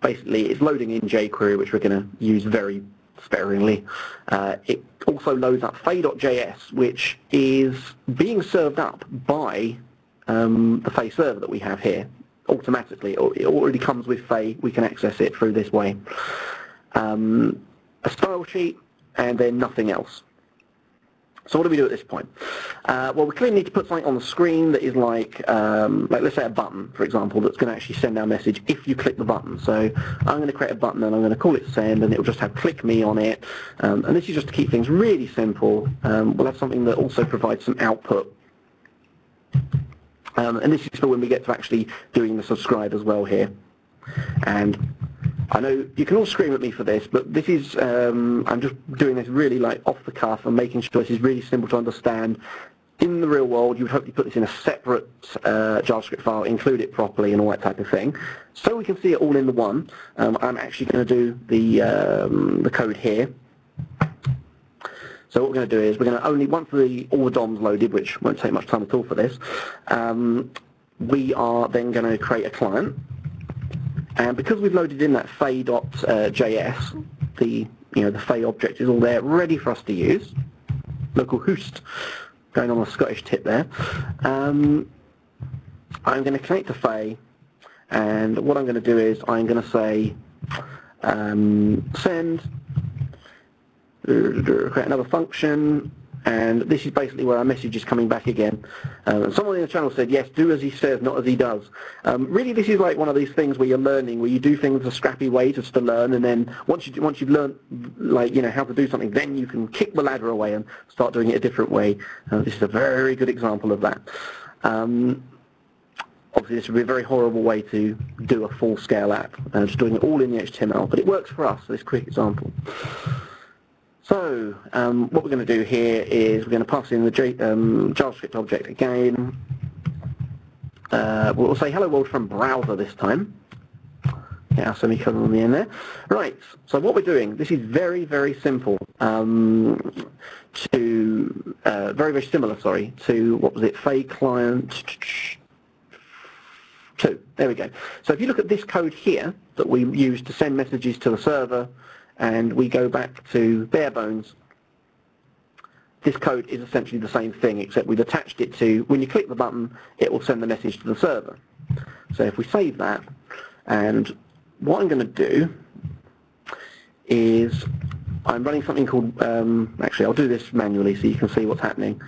basically, it's loading in jQuery, which we're going to use very sparingly. Uh, it also loads up Faye dot J S, which is being served up by um, the Faye server that we have here automatically. It already comes with Faye. We can access it through this way. Um, a style sheet and then nothing else. So what do we do at this point? Uh, well, we clearly need to put something on the screen that is like, um, like let's say a button, for example, that's going to actually send our message if you click the button. So I'm going to create a button and I'm going to call it send, and it will just have click me on it. Um, and this is just to keep things really simple. Um, we'll have something that also provides some output. Um, and this is for when we get to actually doing the subscribe as well here. And I know you can all scream at me for this, but this is, um, I'm just doing this really like off the cuff and making sure this is really simple to understand. In the real world, you would hopefully put this in a separate uh, JavaScript file, include it properly and all that type of thing. So we can see it all in the one. Um, I'm actually going to do the, um, the code here. So what we're going to do is we're going to only, once the, all the D O Ms loaded, which won't take much time at all for this, um, we are then going to create a client. And because we've loaded in that Faye dot J S, the you know the Faye object is all there, ready for us to use. Local host, going on a Scottish tip there. Um, I'm going to connect to Faye, and what I'm going to do is I'm going to say um, send, create another function. And this is basically where our message is coming back again. Um, someone in the channel said, yes, do as he says, not as he does. Um, really, this is like one of these things where you're learning, where you do things a scrappy way just to learn, and then once, you, once you've learned like, you know, how to do something, then you can kick the ladder away and start doing it a different way. Uh, this is a very good example of that. Um, obviously, this would be a very horrible way to do a full-scale app, uh, just doing it all in the H T M L, but it works for us, so this quick example. So um, what we're going to do here is we're going to pass in the J um, JavaScript object again. Uh, we'll say hello world from browser this time. Yeah, so we come on the end there. Right. So what we're doing, this is very very simple. Um, to uh, very very similar, sorry, to what was it? Faye client two. There we go. So if you look at this code here that we use to send messages to the server, and we go back to bare bones, this code is essentially the same thing, except we've attached it to, when you click the button, it will send the message to the server. So if we save that, and what I'm going to do is I'm running something called, um, actually I'll do this manually so you can see what's happening,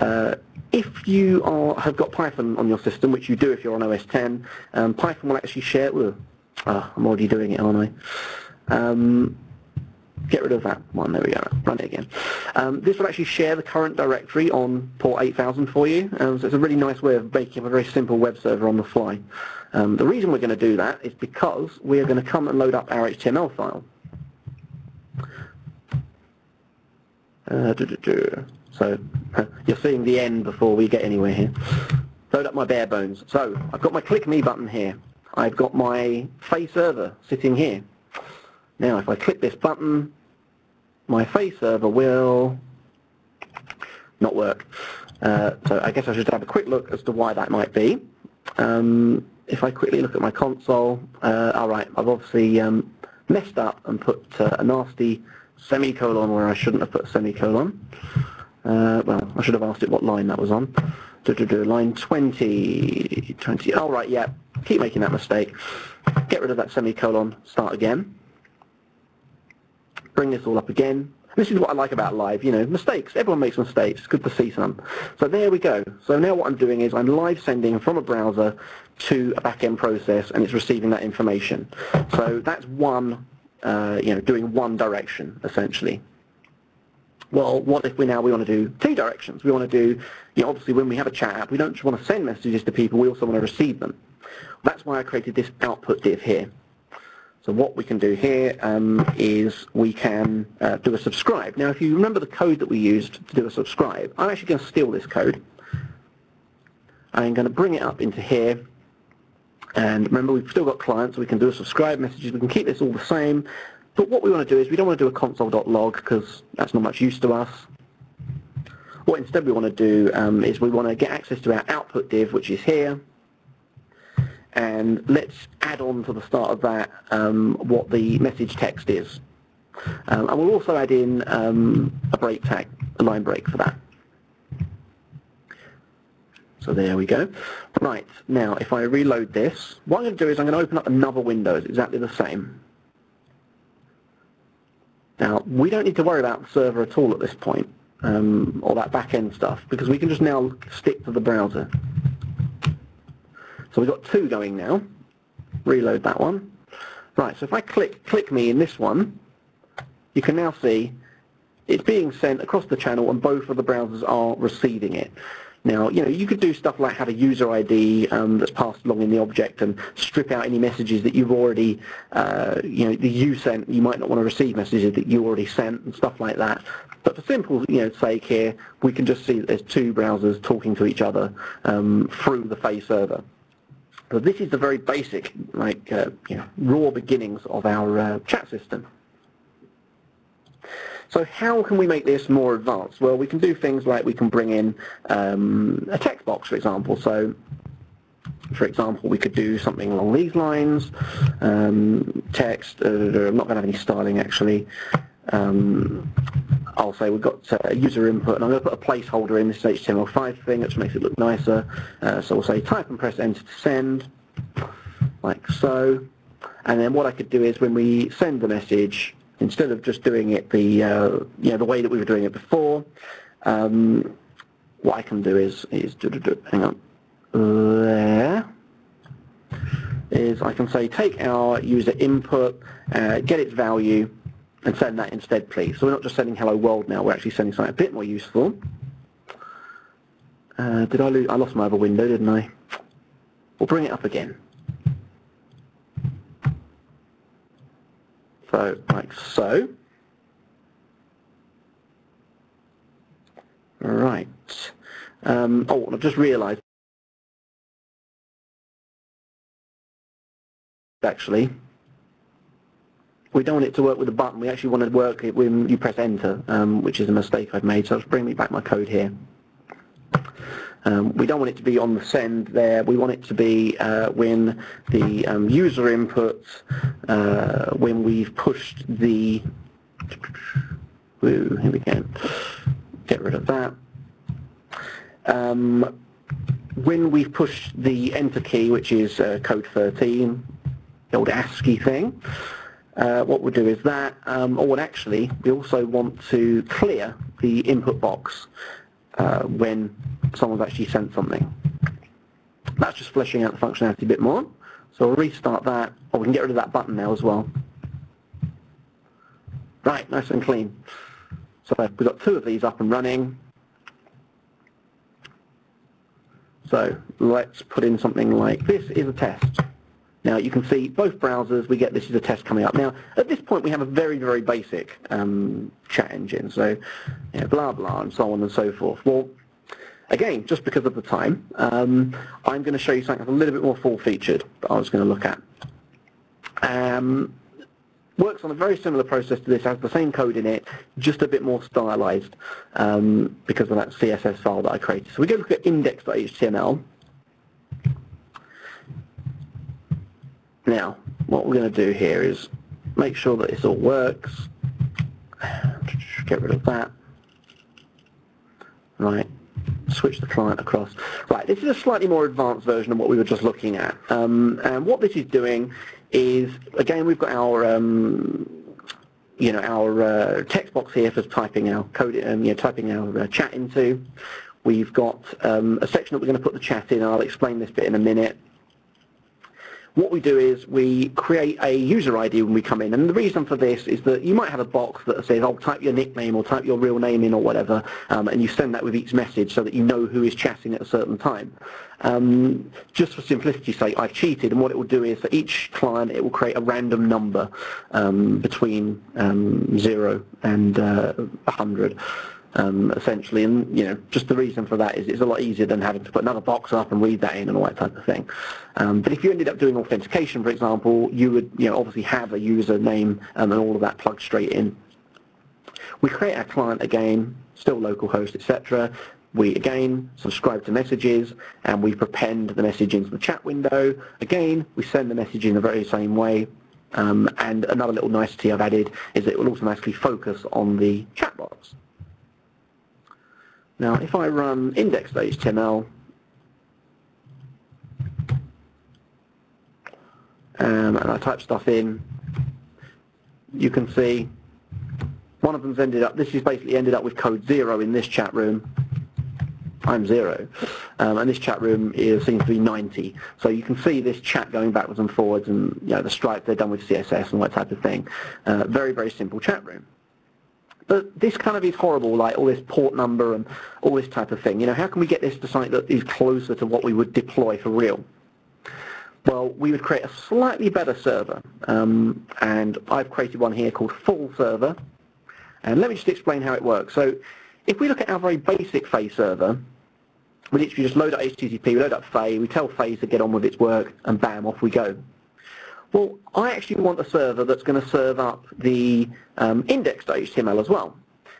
uh, If you are, have got Python on your system, which you do if you're on O S ten, um, Python will actually share... Ooh, oh, I'm already doing it, aren't I? Um, get rid of that one, there we go, run it again. Um, this will actually share the current directory on port eight thousand for you, um, so it's a really nice way of making up a very simple web server on the fly. Um, the reason we're going to do that is because we are going to come and load up our H T M L file. Uh, doo -doo -doo. So uh, you're seeing the end before we get anywhere here. Load up my bare bones. So I've got my click me button here. I've got my Faye server sitting here. Now if I click this button, my Faye server will not work. Uh, so I guess I should have a quick look as to why that might be. Um, if I quickly look at my console, uh, alright, I've obviously um, messed up and put uh, a nasty semicolon where I shouldn't have put a semicolon. Uh, well, I should have asked it what line that was on. Do, do, do, line twenty, twenty, oh right, yeah, keep making that mistake. Get rid of that semicolon, start again. Bring this all up again. This is what I like about live, you know, mistakes. Everyone makes mistakes, it's good to see some. So there we go. So now what I'm doing is I'm live sending from a browser to a back-end process and it's receiving that information. So that's one, uh, you know, doing one direction, essentially. Well, what if we now we want to do two directions? We want to do, you know, obviously when we have a chat app, we don't just want to send messages to people, we also want to receive them. That's why I created this output div here. So what we can do here um, is we can uh, do a subscribe. Now if you remember the code that we used to do a subscribe, I'm actually going to steal this code. I'm going to bring it up into here. And remember we've still got clients, so we can do a subscribe messages, we can keep this all the same. But what we want to do is we don't want to do a console.log because that's not much use to us. What instead we want to do um, is we want to get access to our output div, which is here. And let's add on to the start of that um, what the message text is. Um, and we'll also add in um, a break tag, a line break for that. So there we go. Right, now if I reload this, what I'm going to do is I'm going to open up another window, it's exactly the same. Now, we don't need to worry about the server at all at this point, um, or that back-end stuff, because we can just now stick to the browser. So we've got two going now. Reload that one. Right, so if I click click me in this one, you can now see it's being sent across the channel and both of the browsers are receiving it. Now, you know, you could do stuff like have a user I D um, that's passed along in the object and strip out any messages that you've already, uh, you know, that you sent. You might not want to receive messages that you already sent and stuff like that. But for simple, you know, sake here, we can just see that there's two browsers talking to each other um, through the Faye server. So this is the very basic, like, uh, you know, raw beginnings of our uh, chat system. So how can we make this more advanced? Well, we can do things like we can bring in um, a text box, for example. So, for example, we could do something along these lines. Um, text, uh, I'm not going to have any styling, actually. Um, I'll say we've got uh, user input, and I'm going to put a placeholder in this H T M L five thing, which makes it look nicer. Uh, so we'll say type and press enter to send, like so. And then what I could do is when we send the message, instead of just doing it the uh, you know, the way that we were doing it before, um, what I can do is is do, do, do, hang on there is I can say take our user input, uh, get its value, and send that instead, please. So we're not just sending hello world now; we're actually sending something a bit more useful. Uh, did I lose? I lost my other window, didn't I? We'll bring it up again. So, like so. Right. Um, oh, I've just realised. Actually, we don't want it to work with a button. We actually want to work it when you press enter, um, which is a mistake I've made. So, I'll just bring me back my code here. Um, we don't want it to be on the send there. We want it to be uh, when the um, user inputs, uh, when we've pushed the, ooh, here we go, get rid of that. Um, when we've pushed the enter key, which is uh, code thirteen, the old ASCII thing, uh, what we'll do is that, um, or actually, we also want to clear the input box. uh, when someone's actually sent something. That's just fleshing out the functionality a bit more. So we'll restart that, or we can get rid of that button now as well. Right, nice and clean. So we've got two of these up and running. So let's put in something like, this is a test. Now you can see both browsers, we get this is a test coming up. Now at this point we have a very, very basic um, chat engine, so you know, blah, blah, and so on and so forth. Well, again, just because of the time, um, I'm going to show you something that's a little bit more full-featured that I was going to look at. Um, works on a very similar process to this, has the same code in it, just a bit more stylized um, because of that C S S file that I created. So we go look at index dot H T M L. Now, what we're going to do here is make sure that this all works. Get rid of that. Right. Switch the client across. Right, this is a slightly more advanced version of what we were just looking at. Um, and what this is doing is, again, we've got our, um, you know, our uh, text box here for typing our code, um, you know, typing our uh, chat into. We've got um, a section that we're going to put the chat in. And I'll explain this bit in a minute. What we do is we create a user I D when we come in, and the reason for this is that you might have a box that says, oh, type your nickname or type your real name in or whatever, um, and you send that with each message so that you know who is chatting at a certain time. Um, just for simplicity's sake, I've cheated, and what it will do is for each client it will create a random number um, between um, zero and uh, one hundred. Um, essentially, and you know, just the reason for that is it's a lot easier than having to put another box up and read that in and all that type of thing. Um, but if you ended up doing authentication, for example, you would, you know, obviously have a username um, and all of that plugged straight in. We create our client again, still localhost, et cetera. We again subscribe to messages, and we prepend the message into the chat window. Again, we send the message in the very same way. Um, and another little nicety I've added is that it will automatically focus on the chat box. Now, if I run index dot H T M L, um, and I type stuff in, you can see one of them's ended up, this is basically ended up with code zero in this chat room. I'm zero. Um, and this chat room is, seems to be ninety. So you can see this chat going backwards and forwards, and you know, the stripes, they're done with C S S and that type of thing. Uh, very, very simple chat room. But this kind of is horrible, like all this port number and all this type of thing. You know, how can we get this to something that is closer to what we would deploy for real? Well, we would create a slightly better server. Um, and I've created one here called Full Server. And let me just explain how it works. So if we look at our very basic Faye server, we literally just load up H T T P, we load up Faye, we tell Faye to get on with its work, and bam, off we go. Well, I actually want a server that's going to serve up the um, index dot H T M L as well.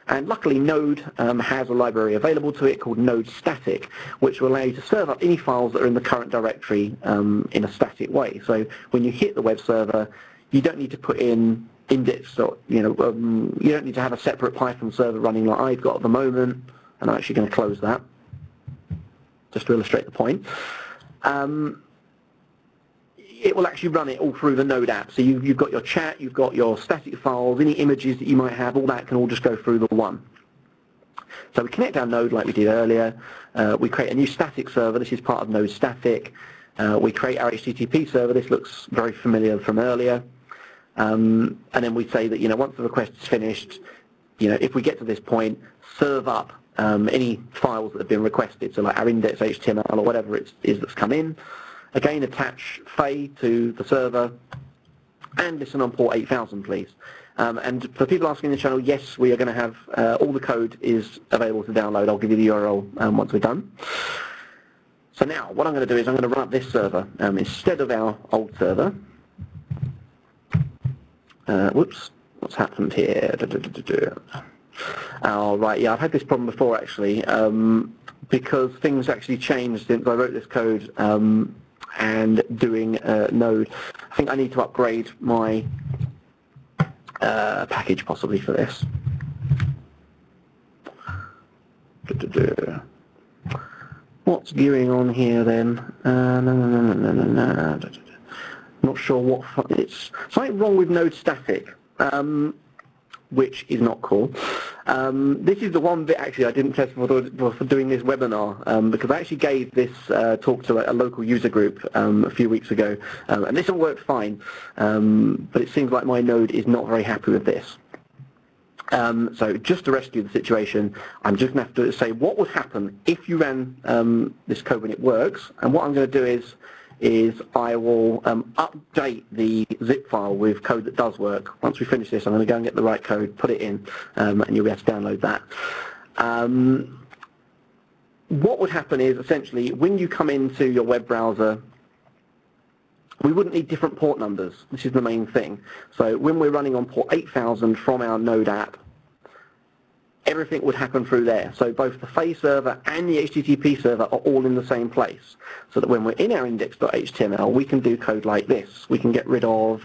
And luckily Node um, has a library available to it called Node Static, which will allow you to serve up any files that are in the current directory um, in a static way. So when you hit the web server, you don't need to put in index. Or, you know, um, you don't need to have a separate Python server running like I've got at the moment. And I'm actually going to close that just to illustrate the point. Um, It will actually run it all through the Node app. So you, you've got your chat, you've got your static files, any images that you might have, all that can all just go through the one. So we connect our Node like we did earlier. Uh, we create a new static server. This is part of Node Static. Uh, we create our H T T P server. This looks very familiar from earlier. Um, and then we say that, you know, once the request is finished, you know, if we get to this point, serve up um, any files that have been requested. So like our index dot H T M L or whatever it is that's come in. Again, attach Faye to the server and listen on port eight thousand, please. Um, and for people asking in the channel, yes, we are going to have uh, all the code is available to download. I'll give you the U R L um, once we're done. So now, what I'm going to do is I'm going to run up this server um, instead of our old server. Uh, whoops, what's happened here? Da, da, da, da, da. Oh, right, yeah, I've had this problem before, actually, um, because things actually changed since I wrote this code. Um, and doing uh, Node. I think I need to upgrade my uh, package possibly for this. What's going on here then? Uh, no, no, no, no, no, no, no. Not sure what it's something wrong with Node Static. Um, which is not cool. Um, this is the one bit actually I didn't test for, for doing this webinar, um, because I actually gave this uh, talk to a, a local user group um, a few weeks ago, um, and this all worked fine, um, but it seems like my Node is not very happy with this. Um, so just to rescue the situation, I'm just going to have to say what would happen if you ran um, this code when it works, and what I'm going to do is is I will um, update the zip file with code that does work. Once we finish this, I'm going to go and get the right code, put it in, um, and you'll be able to download that. Um, what would happen is, essentially, when you come into your web browser, we wouldn't need different port numbers. This is the main thing. So when we're running on port eight thousand from our Node app, everything would happen through there. So both the Faye server and the H T T P server are all in the same place, so that when we're in our index dot H T M L, we can do code like this. We can get rid of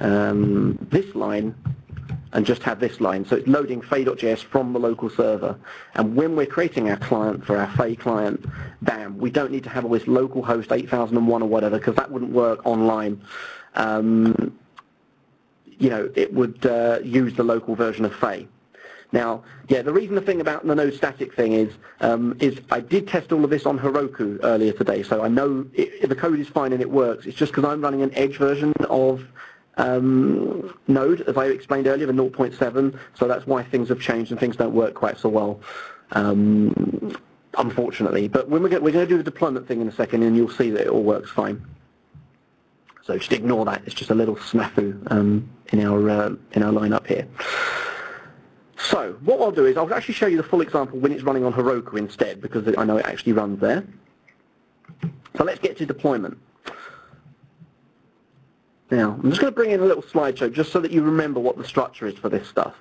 um, this line and just have this line. So it's loading Faye dot J S from the local server. And when we're creating our client for our Faye client, bam, we don't need to have all this local host eight thousand one or whatever, because that wouldn't work online. Um, you know, it would uh, use the local version of Faye. Now, yeah, the reason the thing about the Node static thing is, um, is I did test all of this on Heroku earlier today, so I know it, the code is fine and it works. It's just because I'm running an edge version of um, Node, as I explained earlier, the zero point seven, so that's why things have changed and things don't work quite so well, um, unfortunately. But when we're going to do the deployment thing in a second, and you'll see that it all works fine. So just ignore that. It's just a little snafu um, in our uh, in our lineup here. So what I'll do is I'll actually show you the full example when it's running on Heroku instead, because I know it actually runs there. So let's get to deployment. Now, I'm just going to bring in a little slideshow just so that you remember what the structure is for this stuff.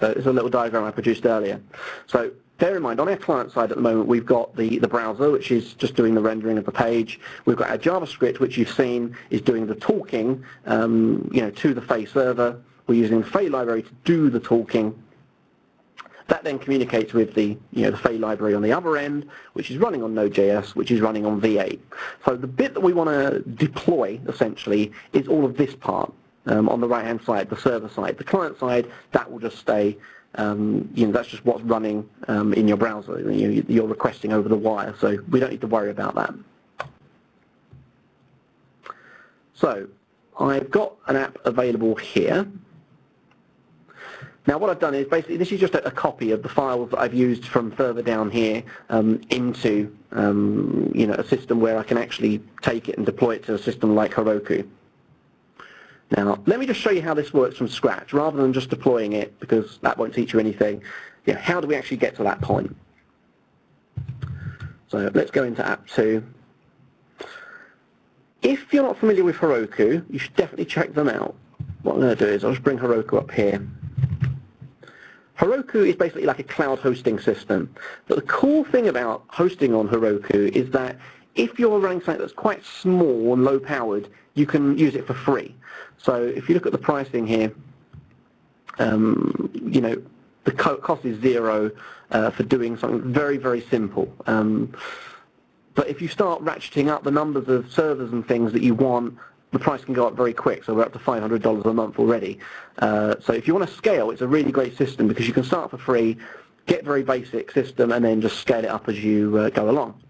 So it's a little diagram I produced earlier. So bear in mind, on our client side at the moment, we've got the, the browser, which is just doing the rendering of the page. We've got our JavaScript, which you've seen is doing the talking um, you know, to the Faye server. We're using the Faye library to do the talking. That then communicates with the, you know, the Faye library on the other end, which is running on Node dot J S, which is running on V eight. So the bit that we want to deploy, essentially, is all of this part um, on the right-hand side, the server side. The client side, that will just stay, um, you know, that's just what's running um, in your browser. You, you're requesting over the wire, so we don't need to worry about that. So I've got an app available here. Now what I've done is basically this is just a, a copy of the files that I've used from further down here um, into um, you know, a system where I can actually take it and deploy it to a system like Heroku. Now let me just show you how this works from scratch rather than just deploying it, because that won't teach you anything. You know, how do we actually get to that point? So let's go into app two. If you're not familiar with Heroku, you should definitely check them out. What I'm going to do is I'll just bring Heroku up here. Heroku is basically like a cloud hosting system. But the cool thing about hosting on Heroku is that if you're running something that's quite small and low-powered, you can use it for free. So if you look at the pricing here, um, you know, the cost is zero uh, for doing something very, very simple. Um, but if you start ratcheting up the numbers of servers and things that you want, the price can go up very quick, so we're up to five hundred dollars a month already. Uh, so if you want to scale, it's a really great system because you can start for free, get a very basic system, and then just scale it up as you uh, go along.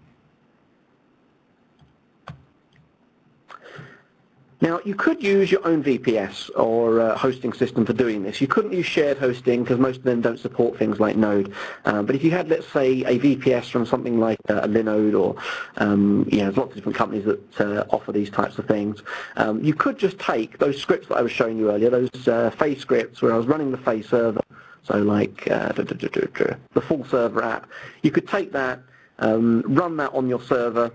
Now, you could use your own V P S or uh, hosting system for doing this. You couldn't use shared hosting because most of them don't support things like Node. Um, but if you had, let's say, a V P S from something like uh, a Linode or, um, you know, there's lots of different companies that uh, offer these types of things, um, you could just take those scripts that I was showing you earlier, those uh, Faye scripts where I was running the Faye server, so like uh, the full server app. You could take that, um, run that on your server,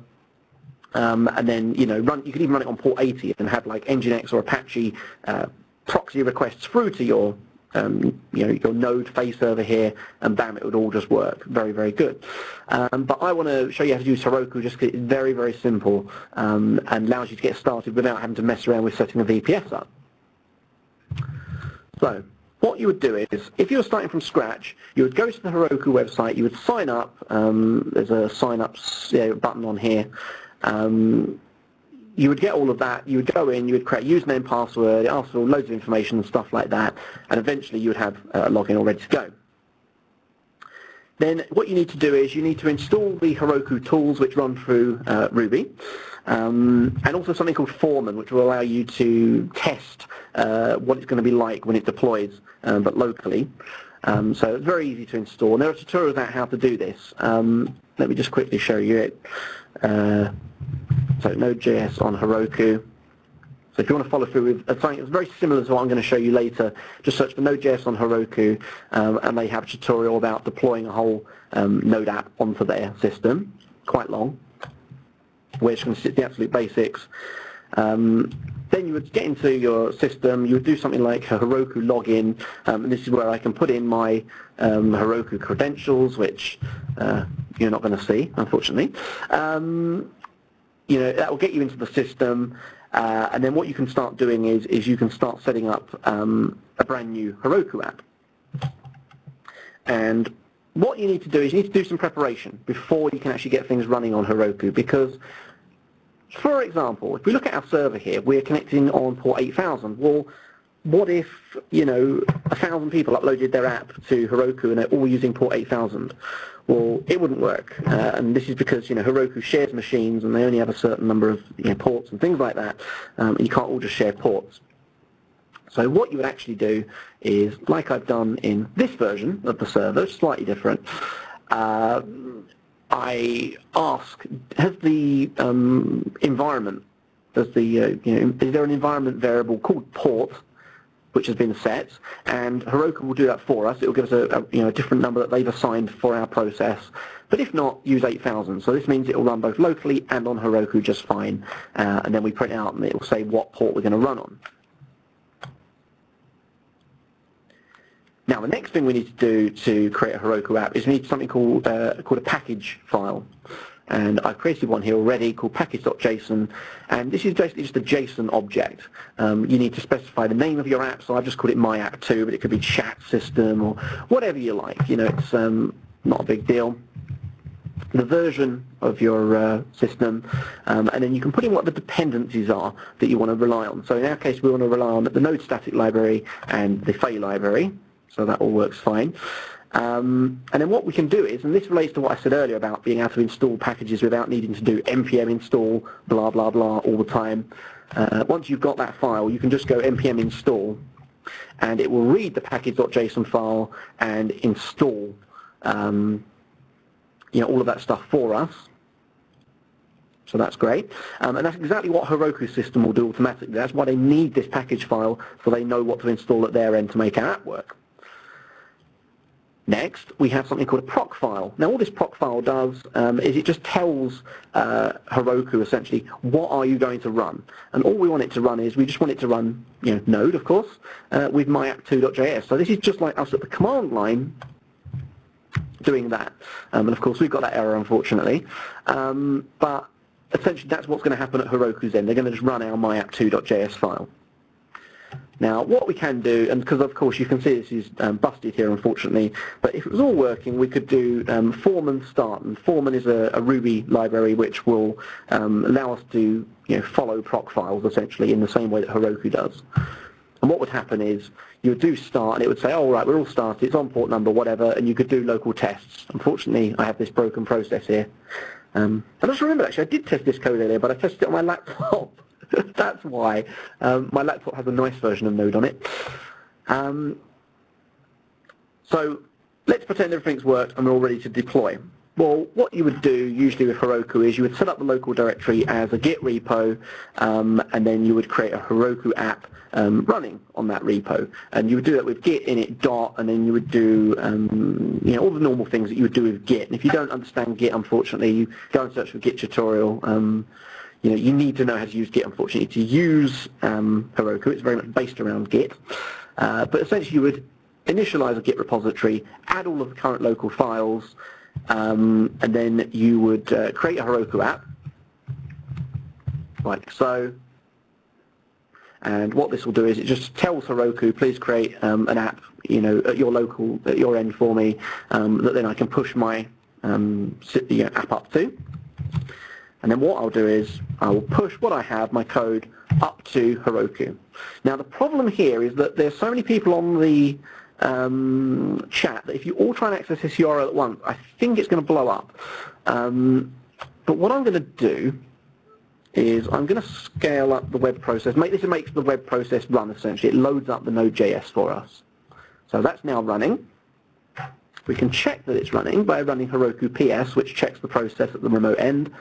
Um, and then, you know, run, you could even run it on port eighty and have like Nginx or Apache uh, proxy requests through to your, um, you know, your Node Faye server here, and bam, it would all just work. Very, very good. Um, but I want to show you how to use Heroku just because it's very, very simple um, and allows you to get started without having to mess around with setting a V P S up. So what you would do is, if you were starting from scratch, you would go to the Heroku website, you would sign up. Um, there's a sign up button on here. Um, you would get all of that, you would go in, you would create username, password, it asks for loads of information and stuff like that, and eventually you would have a login all ready to go. Then what you need to do is you need to install the Heroku tools which run through uh, Ruby, um, and also something called Foreman, which will allow you to test uh, what it's going to be like when it deploys, um, but locally. Um, so it's very easy to install. And there are tutorials about how to do this. Um, let me just quickly show you it. Uh, so Node dot J S on Heroku. So if you want to follow through with something that's very similar to what I'm going to show you later, just search for Node dot J S on Heroku, um, and they have a tutorial about deploying a whole um, Node app onto their system. Quite long. We're just going to sit the absolute basics. Um, then you would get into your system, you would do something like a Heroku login, um, and this is where I can put in my um, Heroku credentials, which uh, you're not going to see, unfortunately. Um, you know, that will get you into the system. Uh, and then what you can start doing is, is you can start setting up um, a brand new Heroku app. And what you need to do is you need to do some preparation before you can actually get things running on Heroku, because, for example, if we look at our server here, we're connecting on port eight thousand. Well, what if, you know, one thousand people uploaded their app to Heroku and they're all using port eight thousand? Well, it wouldn't work, uh, and this is because, you know, Heroku shares machines and they only have a certain number of, you know, ports and things like that, um, and you can't all just share ports. So what you would actually do is, like I've done in this version of the server, slightly different, uh, I ask, has the um, environment, does the, uh, you know, is there an environment variable called port, which has been set, and Heroku will do that for us. It will give us a, a, you know, a different number that they've assigned for our process, but if not, use eight thousand. So this means it will run both locally and on Heroku just fine, uh, and then we print out and it will say what port we're going to run on. Now the next thing we need to do to create a Heroku app is we need something called, uh, called a package file. And I've created one here already called package dot J S O N, and this is basically just a JSON object. Um, you need to specify the name of your app, so I've just called it my app two, but it could be chat system or whatever you like. You know, it's um, not a big deal. The version of your uh, system, um, and then you can put in what the dependencies are that you want to rely on. So in our case, we want to rely on the Node Static library and the Faye library, so that all works fine. Um, and then what we can do is, and this relates to what I said earlier about being able to install packages without needing to do N P M install, blah, blah, blah, all the time. Uh, once you've got that file, you can just go N P M install, and it will read the package dot J S O N file and install um, you know, all of that stuff for us. So that's great. Um, and that's exactly what Heroku system will do automatically. That's why they need this package file, so they know what to install at their end to make our app work. Next, we have something called a proc file. Now, all this proc file does um, is it just tells uh, Heroku essentially what are you going to run, and all we want it to run is we just want it to run, you know, Node, of course, uh, with my app two dot J S. So this is just like us at the command line doing that, um, and of course we've got that error, unfortunately, um, but essentially that's what's going to happen at Heroku's end. They're going to just run our my app two dot J S file. Now, what we can do, and because of course you can see this is um, busted here, unfortunately, but if it was all working, we could do um, Foreman start, and Foreman is a, a Ruby library which will um, allow us to, you know, follow proc files essentially in the same way that Heroku does. And what would happen is you would do start, and it would say, "All right, we're all started. It's on port number whatever," and you could do local tests. Unfortunately, I have this broken process here. Um, and I just remembered actually I did test this code earlier, but I tested it on my laptop. That's why um, my laptop has a nice version of Node on it. Um, so let's pretend everything's worked and we're all ready to deploy. Well, what you would do usually with Heroku is you would set up the local directory as a Git repo, um, and then you would create a Heroku app um, running on that repo. And you would do that with Git init dot, and then you would do um, you know, all the normal things that you would do with Git. And if you don't understand Git, unfortunately, you go and search for Git tutorial. Um, You know, you need to know how to use Git, unfortunately, to use um, Heroku. It's very much based around Git. Uh, but essentially, you would initialize a Git repository, add all of the current local files, um, and then you would uh, create a Heroku app, like so. And what this will do is it just tells Heroku, please create um, an app, you know, at your local, at your end for me, um, that then I can push my um, app up to. And then what I'll do is I will push what I have, my code, up to Heroku. Now the problem here is that there's so many people on the um, chat that if you all try and access this U R L at once, I think it's going to blow up. Um, but what I'm going to do is I'm going to scale up the web process. Make, this makes the web process run, essentially. It loads up the Node dot J S for us. So that's now running. We can check that it's running by running Heroku P S, which checks the process at the remote end.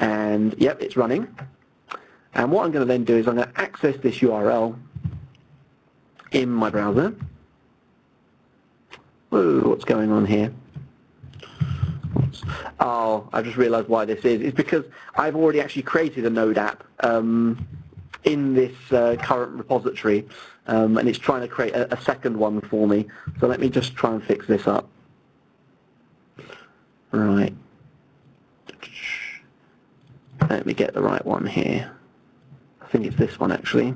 And, yep, it's running. And what I'm going to then do is I'm going to access this U R L in my browser. Whoa, what's going on here? Oops. Oh, I've just realized why this is. It's because I've already actually created a Node app um, in this uh, current repository, um, and it's trying to create a, a second one for me. So let me just try and fix this up. Right. Let me get the right one here. I think it's this one, actually.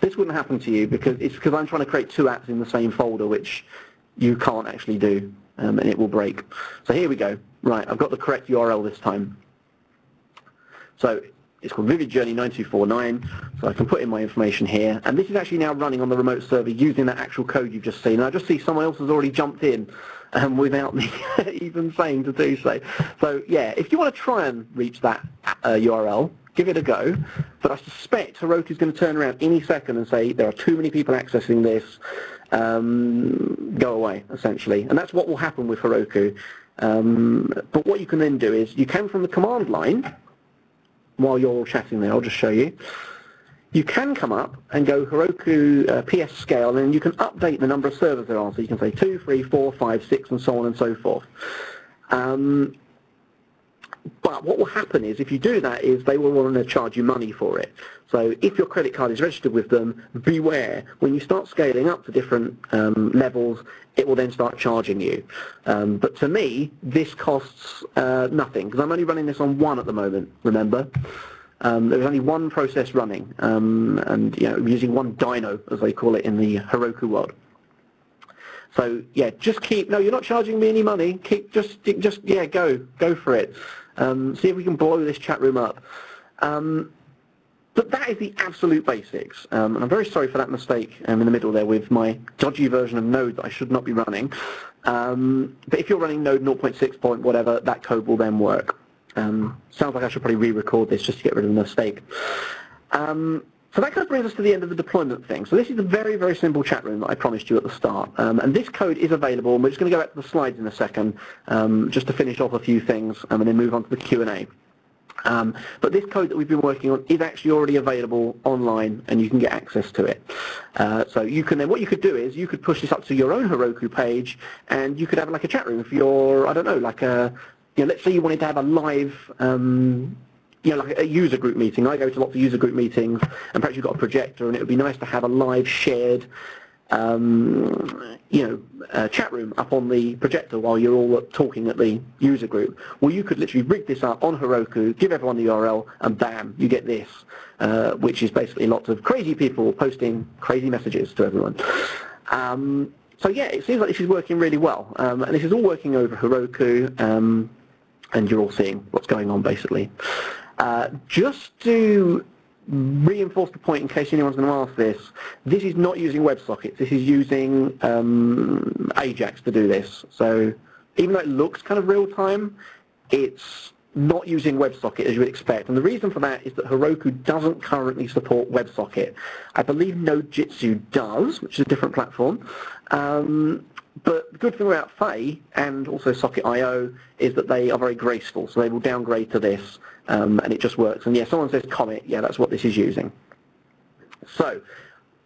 This wouldn't happen to you because it's because I'm trying to create two apps in the same folder, which you can't actually do, um, and it will break. So here we go. Right, I've got the correct U R L this time. So it's called Vivid Journey nine two four nine. So I can put in my information here, and this is actually now running on the remote server using that actual code you've just seen. And I just see someone else has already jumped in um, without me even saying to do so. So yeah, if you want to try and reach that uh, U R L, give it a go. But I suspect Heroku's going to turn around any second and say there are too many people accessing this. Um, go away, essentially, and that's what will happen with Heroku. Um, but what you can then do is you can, from the command line, while you're all chatting there, I'll just show you. You can come up and go Heroku uh, P S scale, and then you can update the number of servers there are. So you can say two, three, four, five, six, and so on and so forth. Um, but what will happen is, if you do that, is they will want to charge you money for it. So if your credit card is registered with them, beware. When you start scaling up to different um, levels, it will then start charging you. Um, but to me, this costs uh, nothing, because I'm only running this on one at the moment, remember? Um, there's only one process running, um, and you know, using one dyno, as they call it in the Heroku world. So yeah, just keep, no, you're not charging me any money. Keep, just, just yeah, go, go for it. Um, see if we can blow this chat room up. Um, But that is the absolute basics, um, and I'm very sorry for that mistake um, in the middle there with my dodgy version of Node that I should not be running. Um, but if you're running Node zero point six point whatever, that code will then work. Um, sounds like I should probably re-record this just to get rid of the mistake. Um, so that kind of brings us to the end of the deployment thing. So this is a very, very simple chat room that I promised you at the start. Um, and this code is available, and we're just going to go back to the slides in a second um, just to finish off a few things um, and then move on to the Q and A. Um, but this code that we've been working on is actually already available online, and you can get access to it. Uh, so you can then, what you could do is you could push this up to your own Heroku page, and you could have like a chat room for your, I don't know, like a, you know, let's say you wanted to have a live, um, you know, like a user group meeting. I go to lots of user group meetings, and perhaps you've got a projector, and it would be nice to have a live shared, um, you know, uh, chat room up on the projector while you're all talking at the user group. Well, you could literally rig this up on Heroku, give everyone the U R L, and bam, you get this, uh, which is basically lots of crazy people posting crazy messages to everyone. Um, so yeah, it seems like this is working really well, um, and this is all working over Heroku, um, and you're all seeing what's going on basically. Uh, just to reinforce the point in case anyone's going to ask this, this is not using WebSockets, this is using um, AJAX to do this. So even though it looks kind of real-time, it's not using WebSocket as you would expect. And the reason for that is that Heroku doesn't currently support WebSocket. I believe Node.js does, which is a different platform. Um, But the good thing about Faye and also Socket I O is that they are very graceful, so they will downgrade to this, um, and it just works. And yeah, someone says Comet, yeah, that's what this is using. So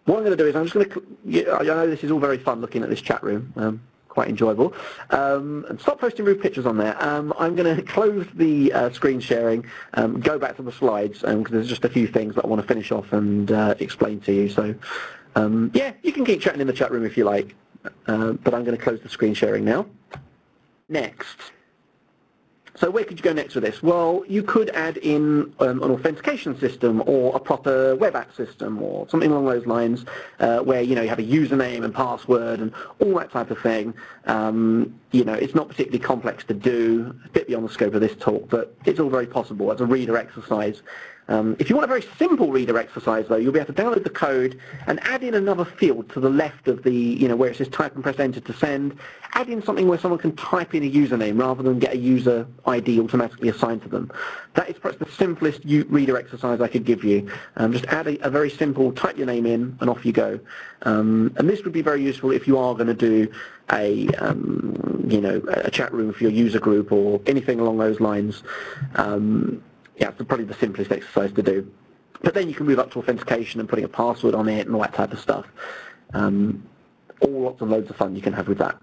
what I'm going to do is I'm just going to, I know this is all very fun looking at this chat room, um, quite enjoyable, um, and stop posting rude pictures on there. Um, I'm going to close the uh, screen sharing, um, go back to the slides, because um, there's just a few things that I want to finish off and uh, explain to you. So um, yeah, you can keep chatting in the chat room if you like. Uh, but I'm going to close the screen sharing now. Next, So where could you go next with this? Well, you could add in um, an authentication system or a proper web app system or something along those lines, uh, where you know you have a username and password and all that type of thing. Um, you know, it's not particularly complex to do, a bit beyond the scope of this talk, but it's all very possible as a reader exercise. Um, if you want a very simple reader exercise, though, you'll be able to download the code and add in another field to the left of the, you know, where it says type and press enter to send. Add in something where someone can type in a username rather than get a user I D automatically assigned to them. That is perhaps the simplest reader exercise I could give you. Um, just add a, a very simple, type your name in, and off you go. Um, and this would be very useful if you are going to do a, um, you know, a chat room for your user group or anything along those lines. Um, Yeah, it's probably the simplest exercise to do. But then you can move up to authentication and putting a password on it and all that type of stuff. Um, all lots and loads of fun you can have with that.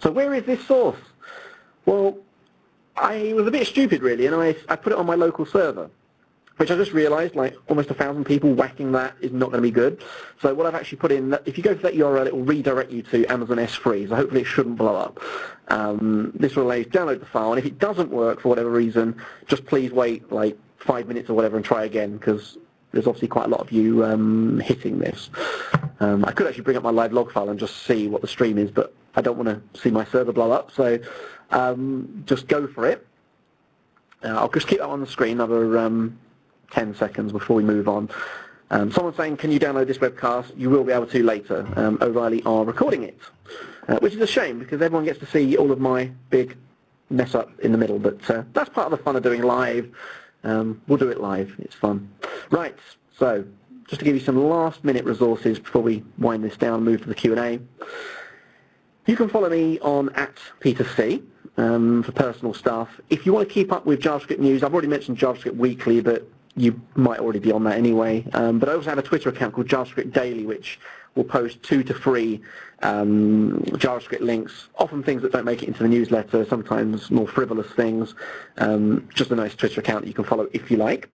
So where is this source? Well, I was a bit stupid, really, and I, I put it on my local server, which I just realized, like, almost a thousand people whacking that is not going to be good. So what I've actually put in, if you go to that U R L, it will redirect you to Amazon S three, so hopefully it shudn't blow up. Um, this will allow you to download the file, and if it doesn't work for whatever reason, just please wait, like, five minutes or whatever and try again, because there's obviously quite a lot of you um, hitting this. Um, I could actually bring up my live log file and just see what the stream is, but I don't want to see my server blow up, so um, just go for it. Uh, I'll just keep that on the screen, another... Um, ten seconds before we move on. Um, someone's saying, can you download this webcast? You will be able to later. Um, O'Reilly are recording it, uh, which is a shame because everyone gets to see all of my big mess up in the middle, but uh, that's part of the fun of doing live. Um, we'll do it live. It's fun. Right, so just to give you some last minute resources before we wind this down and move to the Q and A. You can follow me on at Peter C. Um, for personal stuff. If you want to keep up with JavaScript news, I've already mentioned JavaScript Weekly, but you might already be on that anyway. Um, but I also have a Twitter account called JavaScript Daily, which will post two to three um, JavaScript links, often things that don't make it into the newsletter, sometimes more frivolous things. Um, just a nice Twitter account that you can follow if you like.